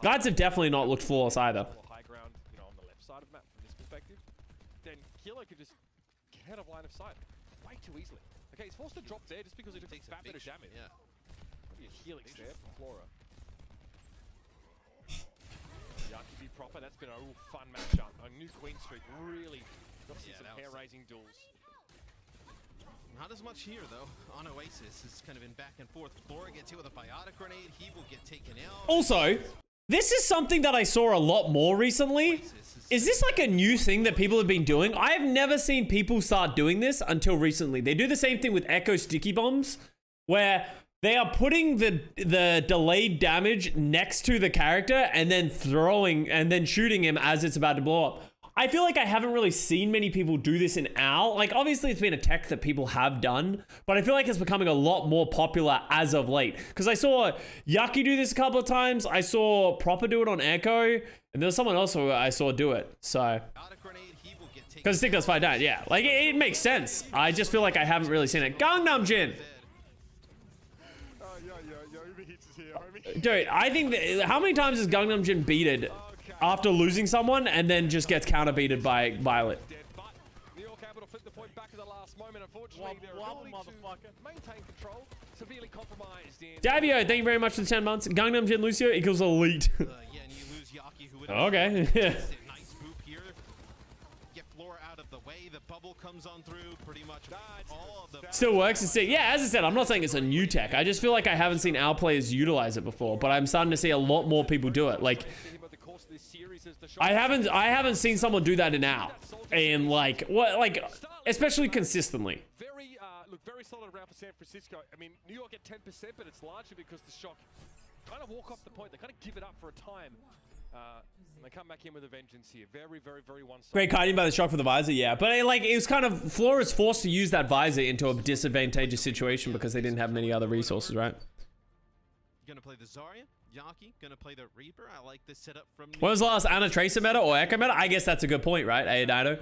Glads have definitely not looked flawless either. High ground, you know, on the left side of the map from this perspective. Then Killer could just get out of line of sight way too easily. Okay, he's forced to drop there just because he took that bit of damage. Yeah. Maybe a helix there from Flora. Yaki be proper. That's been a real fun matchup. A new Queen Street really got to see some hair-raising duels. Not as much here, though. On Oasis, it's kind of in back and forth. Flora gets hit with a biotic grenade. He will get taken out. Also, this is something that I saw a lot more recently. Is this like a new thing that people have been doing? I have never seen people start doing this until recently. They do the same thing with Echo Sticky Bombs, where they are putting the delayed damage next to the character and then throwing and then shooting him as it's about to blow up. I feel like I haven't really seen many people do this in OWL. Like, obviously, it's been a tech that people have done, but I feel like it's becoming a lot more popular as of late. Because I saw Yaki do this a couple of times. I saw Proper do it on Echo, and there was someone else who I saw do it. So, because I think that's 5-9. Yeah, like, it makes sense. I just feel like I haven't really seen it. Gangnamjin. Dude, I think that, how many times has Gangnamjin beated after losing someone and then just gets counter-beated by Violet? Davio, thank you very much for the 10 months. Gangnamjin Lucio equals elite. Okay. Nice boop here. Get Flora out of the way. The bubble comes on through pretty much all of the... Still works. It's, yeah, as I said, I'm not saying it's a new tech. I just feel like I haven't seen our players utilize it before, but I'm starting to see a lot more people do it. Like, I haven't seen someone do that in OWL, and like what, like especially consistently. Very solid round for San Francisco. I mean, New York at 10%, but it's largely because the Shock kind of walk off the point. They kind of give it up for a time. And they come back in with a vengeance here. Very, very, very one-sided. Great kiting by the Shock for the visor, yeah. But it, like, it was kind of Flora's forced to use that visor into a disadvantageous situation because they didn't have many other resources, right? You're gonna play the Zarya. Yaki gonna play the Reaper. I like this setup from... What was the last Ana Tracer meta or Echo meta? I guess that's a good point, right? Aedaito.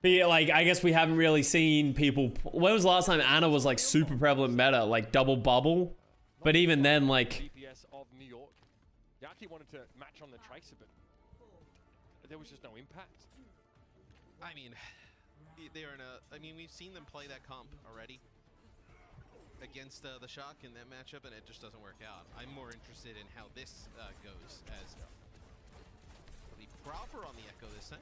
But yeah, like, I guess we haven't really seen people... When was the last time Ana was, like, super prevalent meta? Like, double bubble? But even then, like... Yaki wanted to match on the Tracer, but there was just no impact. I mean, they're in a... I mean, we've seen them play that comp already against the Shock in that matchup, and it just doesn't work out. I'm more interested in how this goes, as it'll be Proper on the Echo this time.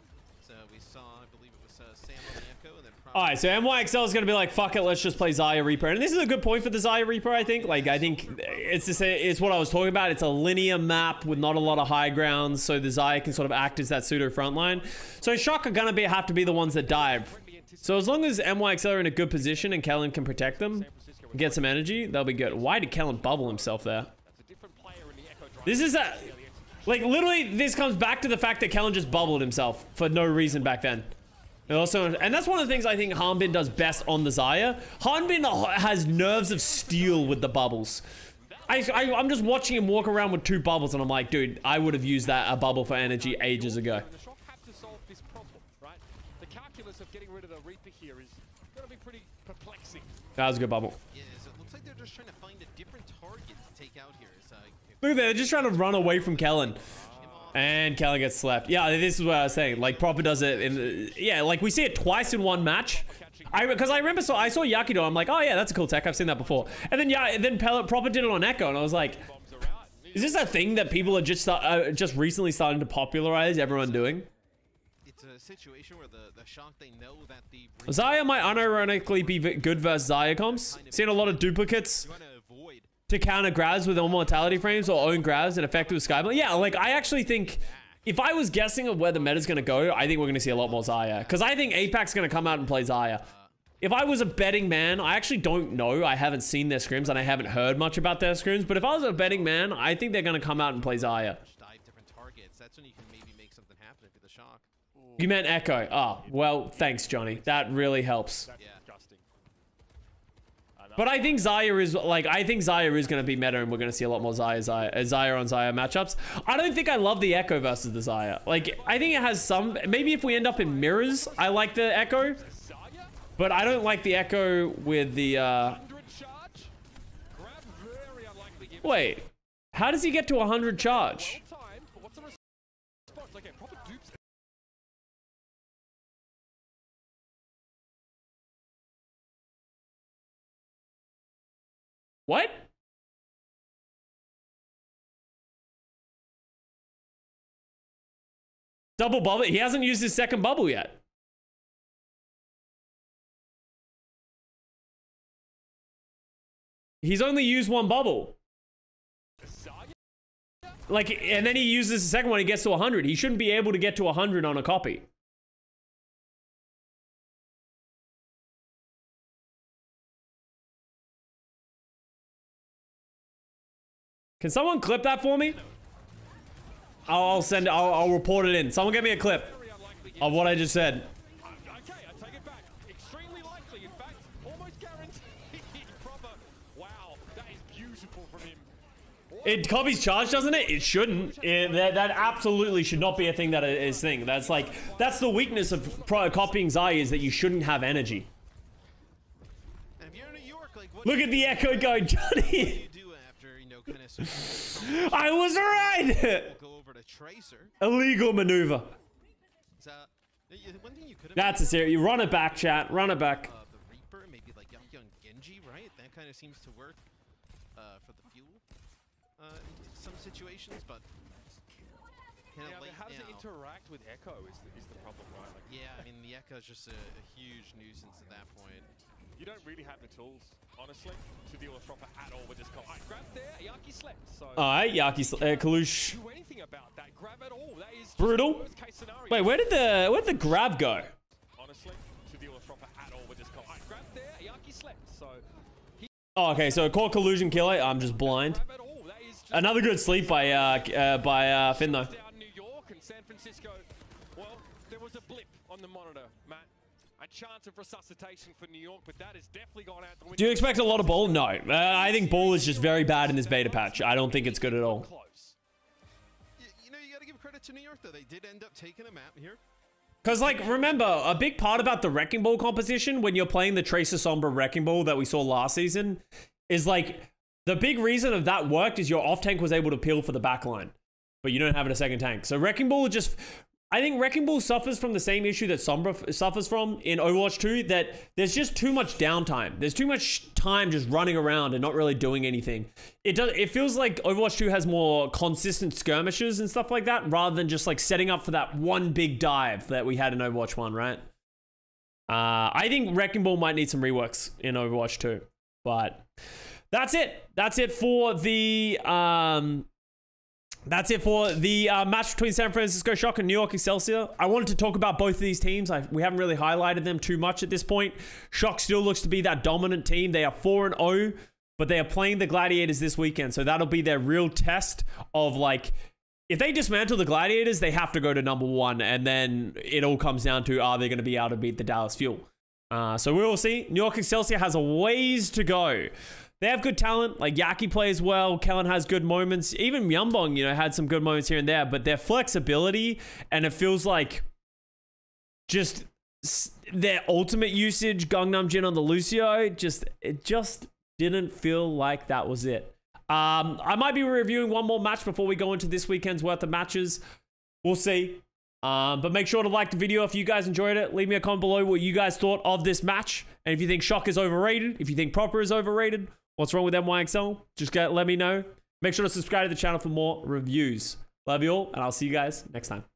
So we saw, I believe it was Sam on the Echo, and then Proper. All right, so MYXL is gonna be like, fuck it, let's just play Zarya Reaper. And this is a good point for the Zarya Reaper, I think. Like, I think it's what I was talking about. It's a linear map with not a lot of high grounds, so the Zarya can sort of act as that pseudo frontline. So Shock are gonna be, have to be the ones that dive. So as long as MYXL are in a good position and Kellan can protect them, get some energy, they'll be good. Why did Kellan bubble himself there? This is a... Like, literally, this comes back to the fact that Kellan just bubbled himself for no reason back then. And also, and that's one of the things I think Hanbin does best on the Zarya. Hanbin has nerves of steel with the bubbles. I'm just watching him walk around with two bubbles, and I'm like, dude, I would have used that a bubble for energy ages ago. The Shock have to solve this problem, right? The calculus of getting rid of the Reaper here is going to be pretty perplexing. That was a good bubble. Trying to find a different target to take out here. Look at that, they're just trying to run away from Kellan. And Kellan gets slapped. Yeah, this is what I was saying. Like, Proper does it in... Yeah, like, we see it twice in one match. Because I remember, so I saw Yakido, I'm like, oh yeah, that's a cool tech, I've seen that before. And then, yeah, and then Proper did it on Echo, and I was like, is this a thing that people are just recently starting to popularize, everyone doing? A situation where the Shock, they know that the Zarya might unironically be good versus Zarya comps. Seen a lot of duplicates to counter grabs with all mortality frames or own grabs and effective skyblade. Yeah, like I actually think If I was guessing of where the meta's going to go, I think we're going to see a lot more Xayah. Because I think Apex's going to come out and play Xayah. If I was a betting man, I actually don't know. I haven't seen their scrims and I haven't heard much about their scrims. But if I was a betting man, I think they're going to come out and play Xayah. You meant Echo. Oh, well, thanks, Johnny. That really helps. Yeah. But I think Xayah is, like, I think Xayah is going to be meta and we're going to see a lot more Xayah on Xayah matchups. I don't think I love the Echo versus the Xayah. Like, I think it has some, maybe if we end up in mirrors, I like the Echo. But I don't like the Echo with the, Wait, how does he get to 100 charge? What? Double bubble? He hasn't used his second bubble yet. He's only used one bubble. Like, and then he uses the second one, he gets to 100. He shouldn't be able to get to 100 on a copy. Can someone clip that for me? I'll send it. I'll report it in. Someone get me a clip of what I just said. Okay, I take it back. Extremely likely, in fact, almost guaranteed. Proper. Wow, that is beautiful from him. It copies charge, doesn't it? It shouldn't. That absolutely should not be a thing that is thing. That's like, that's the weakness of copying Xayah, is that you shouldn't have energy. Look at the Echo go, Johnny. I was right. Illegal maneuver. That's a serious. You run it back, chat. Run it back. Yeah, I mean the Echo is just a huge nuisance at that point. You don't really have the tools, honestly, to deal with Proper at all with this comp. Alright, grab there, Yaki slept. So alright, Yaki slept. Kaluge. Do anything about that grab at all. That is brutal. Wait, where did the grab go? Honestly, to deal with Proper at all with this comp. Alright, grab there, Yaki slept. So oh, okay, so core collusion killer. I'm just blind. Another good sleep by Finn though. New York and San Francisco. Well, there was a blip on the monitor, Matt. A chance of resuscitation for New York, but that has definitely gone out the window. Do you expect a lot of ball? No. I think ball is just very bad in this beta patch. I don't think it's good at all. You know, you got to give credit to New York, though. They did end up taking a map here. Because, like, remember, a big part about the Wrecking Ball composition when you're playing the Tracer Sombra Wrecking Ball that we saw last season is, like, the big reason of that worked is your off-tank was able to peel for the back line, but you don't have it a second tank. So Wrecking Ball just... I think Wrecking Ball suffers from the same issue that Sombra suffers from in Overwatch 2, that there's just too much downtime. There's too much time just running around and not really doing anything. It feels like Overwatch 2 has more consistent skirmishes and stuff like that, rather than just like setting up for that one big dive that we had in Overwatch 1, right? I think Wrecking Ball might need some reworks in Overwatch 2, but that's it. That's it for the... That's it for the match between San Francisco Shock and New York Excelsior. I wanted to talk about both of these teams. We haven't really highlighted them too much at this point. Shock still looks to be that dominant team. They are 4-0, but they are playing the Gladiators this weekend. So that'll be their real test of, like, if they dismantle the Gladiators, they have to go to #1. And then it all comes down to, are they going to be able to beat the Dallas Fuel? So we will see. New York Excelsior has a ways to go. They have good talent, like Yaki plays well, Kellan has good moments, even Myungbong, you know, had some good moments here and there, but their flexibility, and it feels like just their ultimate usage, Gangnamjin on the Lucio, it just didn't feel like that was it. I might be reviewing one more match before we go into this weekend's worth of matches. We'll see. But make sure to like the video if you guys enjoyed it. Leave me a comment below what you guys thought of this match. And if you think Shock is overrated, if you think Proper is overrated, what's wrong with MYXL? Just let me know. Make sure to subscribe to the channel for more reviews. Love you all, and I'll see you guys next time.